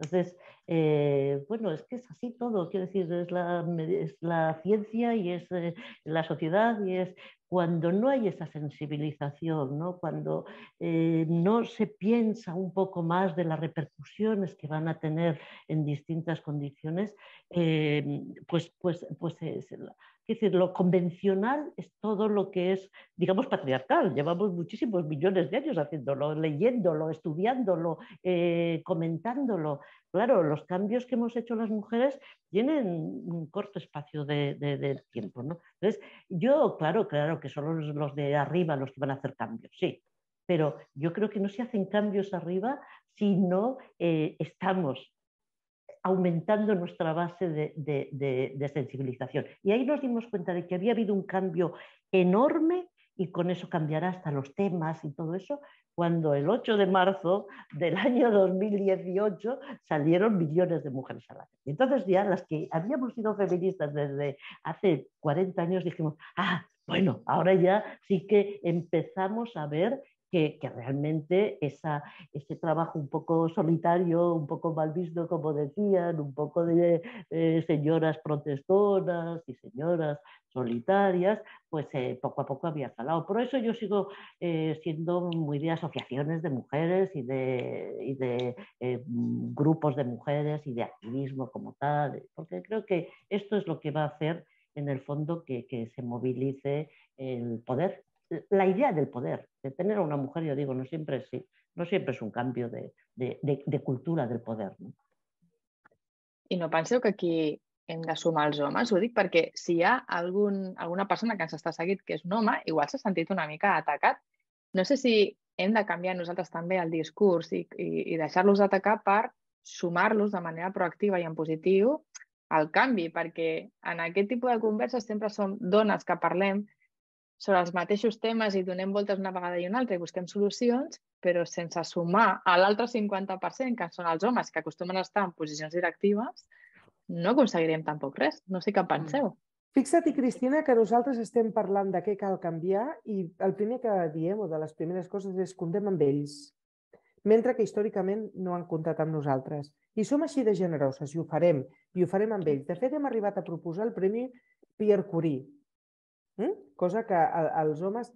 Entonces, eh, bueno, es que es así todo, quiero decir, es la, es la ciencia y es eh, la sociedad y es cuando no hay esa sensibilización, ¿no? Cuando eh, no se piensa un poco más de las repercusiones que van a tener en distintas condiciones, eh, pues, pues, pues es, es decir, lo convencional es todo lo que es, digamos, patriarcal. Llevamos muchísimos millones de años haciéndolo, leyéndolo, estudiándolo, eh, comentándolo. Claro, los cambios que hemos hecho las mujeres tienen un corto espacio de, de, de tiempo, ¿no? Entonces, yo, claro, claro que son los de arriba los que van a hacer cambios, sí, pero yo creo que no se hacen cambios arriba si no eh, estamos aumentando nuestra base de, de, de, de sensibilización. Y ahí nos dimos cuenta de que había habido un cambio enorme y con eso cambiará hasta los temas y todo eso, cuando el ocho de marzo del año dos mil dieciocho salieron millones de mujeres al año. Entonces ya las que habíamos sido feministas desde hace cuarenta años dijimos, ah, bueno, ahora ya sí que empezamos a ver que, que realmente esa, ese trabajo un poco solitario, un poco mal visto, como decían, un poco de eh, señoras protestonas y señoras solitarias, pues eh, poco a poco había calado. Por eso yo sigo eh, siendo muy de asociaciones de mujeres y de, y de eh, grupos de mujeres y de activismo como tal, porque creo que esto es lo que va a hacer en el fondo que, que se movilice el poder. La idea del poder, de tener a una mujer, yo digo, no siempre es, no siempre es un cambio de, de, de, de cultura del poder, ¿no? I no penseu que aquí hem de sumar els homes? Ho dic perquè si hi ha algun, alguna persona que ens està seguint que és un home, igual s'ha sentit una mica atacat. No sé si hem de canviar nosaltres també el discurs i, i, i deixar-los atacar per sumar-los de manera proactiva i en positiu al canvi, perquè en aquest tipus de converses sempre som dones que parlem sobre els mateixos temes i donem voltes una vegada i una altra i busquem solucions, però sense sumar a l'altre cinquanta per cent, que són els homes que acostumen a estar en posicions directives, no aconseguirem tampoc res. No sé què en penseu. Fixa't, Cristina, que nosaltres estem parlant de què cal canviar i el primer que diem, o de les primeres coses, és comptem amb ells, mentre que històricament no han comptat amb nosaltres. I som així de generoses i ho farem, i ho farem amb ells. De fet, hem arribat a proposar el Premi Pierre Curie, cosa que els homes,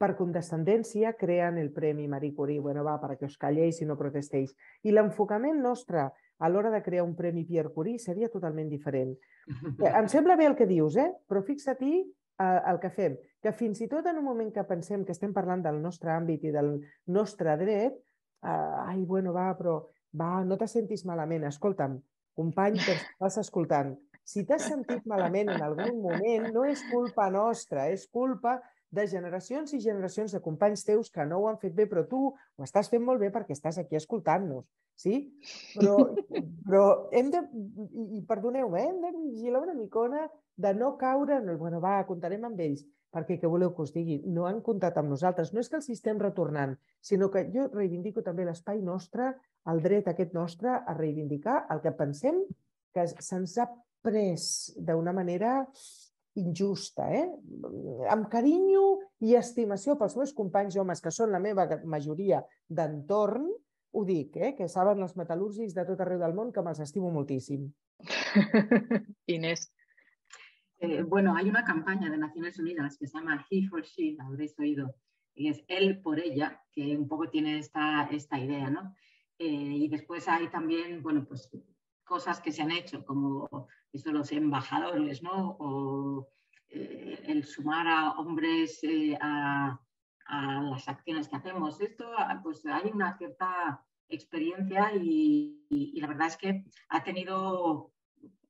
per condescendència, creen el Premi Marie Curie. Bueno, va, perquè us calleu si no protesteu. I l'enfocament nostre a l'hora de crear un Premi Pierre Curie seria totalment diferent. Em sembla bé el que dius, eh? Però fixa-t'hi el que fem. Que fins i tot en un moment que pensem que estem parlant del nostre àmbit i del nostre dret, ai, bueno, va, però va, no te sentis malament. Escolta'm, company que estàs escoltant, si t'has sentit malament en algun moment, no és culpa nostra, és culpa de generacions i generacions de companys teus que no ho han fet bé, però tu ho estàs fent molt bé perquè estàs aquí escoltant-nos, sí? Però, però hem de, i perdoneu-me, hem de vigilar una micona de no caure en el, bueno, va, comptarem amb ells, perquè què voleu que us digui? No han comptat amb nosaltres. No és que els estem retornant, sinó que jo reivindico també l'espai nostre, el dret aquest nostre a reivindicar el que pensem que se'ns ha pres d'una manera injusta, eh? Amb carinyo i estimació pels meus companys homes, que són la meva majoria d'entorn, ho dic, eh? Que saben els metal·lúrgics de tot arreu del món que me'ls estimo moltíssim. Inés. Eh, bueno, hay una campaña de Naciones Unidas que se llama He for She, la habréis oído, y es él por ella, que un poco tiene esta, esta idea, ¿no? Eh, y después hay también, bueno, pues cosas que se han hecho, como eso, los embajadores, ¿no? O eh, el sumar a hombres eh, a, a las acciones que hacemos. Esto, pues hay una cierta experiencia y, y, y la verdad es que ha tenido,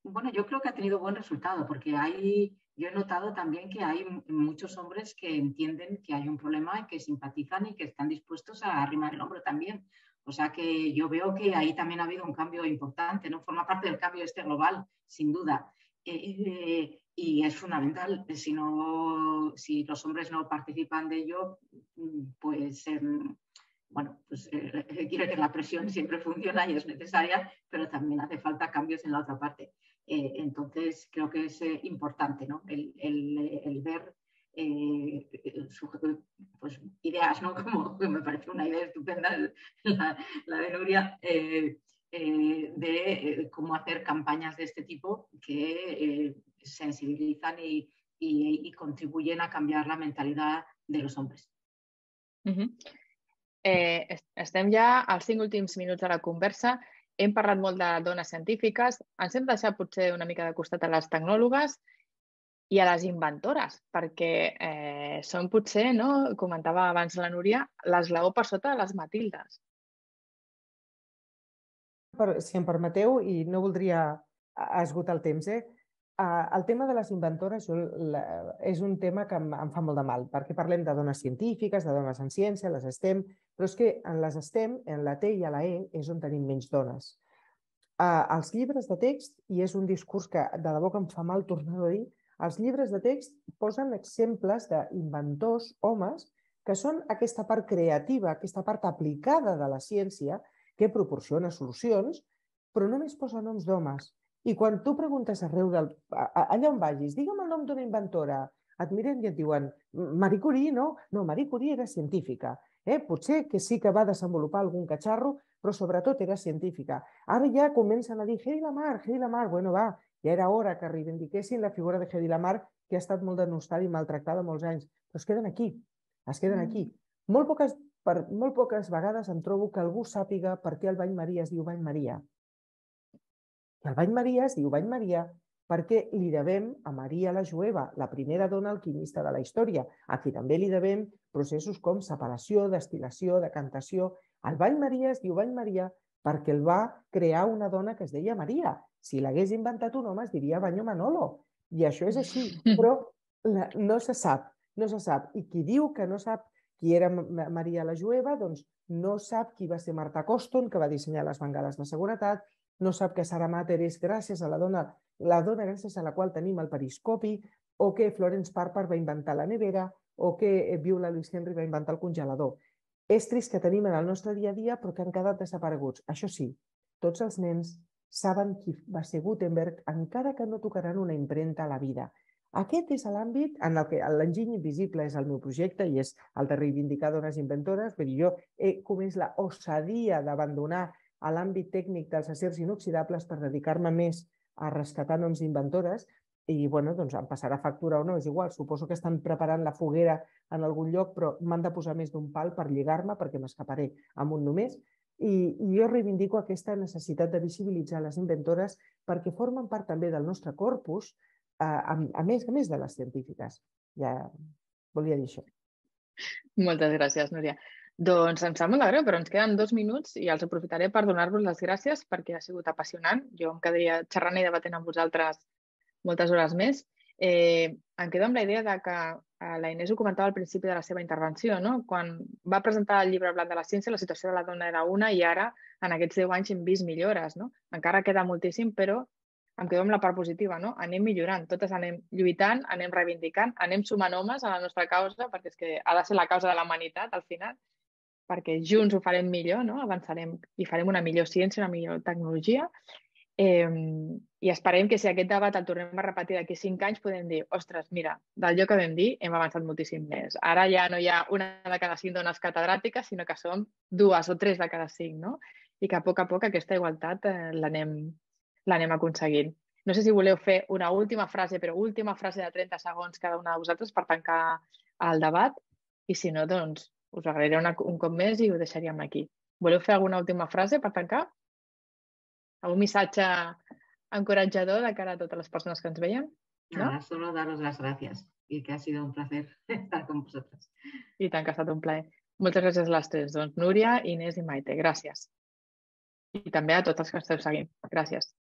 bueno, yo creo que ha tenido buen resultado, porque hay, yo he notado también que hay muchos hombres que entienden que hay un problema y que simpatizan y que están dispuestos a arrimar el hombro también. O sea que yo veo que ahí también ha habido un cambio importante, ¿no? Forma parte del cambio este global, sin duda. Eh, eh, y es fundamental. Si, no, si los hombres no participan de ello, pues, eh, bueno, pues eh, quiero que la presión siempre funciona y es necesaria, pero también hace falta cambios en la otra parte. Eh, entonces, creo que es eh, importante, ¿no? el, el, el ver... Eh, pues ideas, ¿no? Como me parece una idea estupenda la, la de Núria, eh, eh, de cómo hacer campañas de este tipo que eh, sensibilizan y, y, y contribuyen a cambiar la mentalidad de los hombres. Uh-huh. eh, estem ja als cinc últims minuts de la conversa. Hem parlat molt de dones científiques, ens hem deixat potser una mica de costat a les tecnòlogues i a les inventores, perquè eh, són potser, no, comentava abans la Núria, l'esglaó per sota de les Matildes. Si em permeteu, i no voldria esgotar el temps, eh? El tema de les inventores és un tema que em fa molt de mal, perquè parlem de dones científiques, de dones en ciència, les STEM, però és que en les STEM, en la T i a la E, és on tenim menys dones. Els llibres de text, i és un discurs que de debò que em fa mal tornar a dir, els llibres de text posen exemples d'inventors, homes, que són aquesta part creativa, aquesta part aplicada de la ciència que proporciona solucions, però només posa noms d'homes. I quan tu preguntes arreu, del, allà on vagis, digue'm el nom d'una inventora, et miren i et diuen Marie Curie, no? No, Marie Curie era científica. Eh? Potser que sí que va desenvolupar algun catxarro, però sobretot era científica. Ara ja comencen a dir Hedy Lamarr, Hedy Lamarr, bueno, va, ja era hora que reivindiquessin la figura de Hedy Lamarr, que ha estat molt denostada i maltractada molts anys. Però es queden aquí, es queden aquí. Molt poques, per, molt poques vegades em trobo que algú sàpiga per què el bany Maria es diu bany Maria. I el bany Maria es diu bany Maria perquè li devem a Maria la Jueva, la primera dona alquimista de la història, a qui també li devem processos com separació, destil·lació, decantació. El bany Maria es diu bany Maria perquè el va crear una dona que es deia Maria. Si l'hagués inventat un home es diria Banyo Manolo. I això és així, però no se sap, no se sap. I qui diu que no sap qui era Maria la Jueva, doncs no sap qui va ser Marta Costum, que va dissenyar les bengales de seguretat, no sap que Sarah Matter és gràcies a la dona, la dona gràcies a la qual tenim el periscopi, o que Florence Parper va inventar la nevera, o que Viola Lewis Henry va inventar el congelador. És trist que tenim en el nostre dia a dia, però que han quedat desapareguts. Això sí, tots els nens saben qui va ser Gutenberg, encara que no tocaran una impremta a la vida. Aquest és l'àmbit en què l'enginy invisible és el meu projecte i és el de reivindicar dones inventores. Vull dir, jo he comès la osadia d'abandonar l'àmbit tècnic dels acers inoxidables per dedicar-me més a rescatar noms d'inventores i, bueno, doncs em passarà factura o no, és igual. Suposo que estan preparant la foguera en algun lloc, però m'han de posar més d'un pal per lligar-me perquè m'escaparé amb un només. I jo reivindico aquesta necessitat de visibilitzar les inventores perquè formen part també del nostre corpus, a més a més de les científiques. Ja volia dir això. Moltes gràcies, Núria. Doncs em sap molt greu, però ens queden dos minuts i els aprofitaré per donar-vos les gràcies perquè ha sigut apassionant. Jo em quedaria xerrant i debatent amb vosaltres moltes hores més. Em quedo amb la idea que la Inés ho comentava al principi de la seva intervenció, no? Quan va presentar el llibre blanc de la ciència, la situació de la dona era una i ara, en aquests deu anys, hem vist millores, no? Encara queda moltíssim, però em quedo amb la part positiva, no? Anem millorant, totes anem lluitant, anem reivindicant, anem sumant homes a la nostra causa, perquè és que ha de ser la causa de la humanitat, al final, perquè junts ho farem millor, no? Avançarem i farem una millor ciència, una millor tecnologia, Eh, i esperem que si aquest debat el tornem a repetir d'aquí cinc anys podem dir, ostres, mira, d'allò que vam dir hem avançat moltíssim més. Ara ja no hi ha una de cada cinc dones catedràtiques, sinó que som dues o tres de cada cinc, no? I que a poc a poc aquesta igualtat eh, l'anem aconseguint. No sé si voleu fer una última frase, però última frase de trenta segons cada una de vosaltres per tancar el debat i si no, doncs, us agrairé una, un cop més i ho deixaríem aquí. Voleu fer alguna última frase per tancar? ¿Algún mensaje encoratjador de cara a todas las personas que nos vean? ¿No? Nada, solo daros las gracias y que ha sido un placer estar con vosotras. Y tan que ha estado un plaer. Muchas gracias a las tres, doncs, Núria, Inés y Maite. Gracias. Y también a todas las que esteu seguint. Gracias.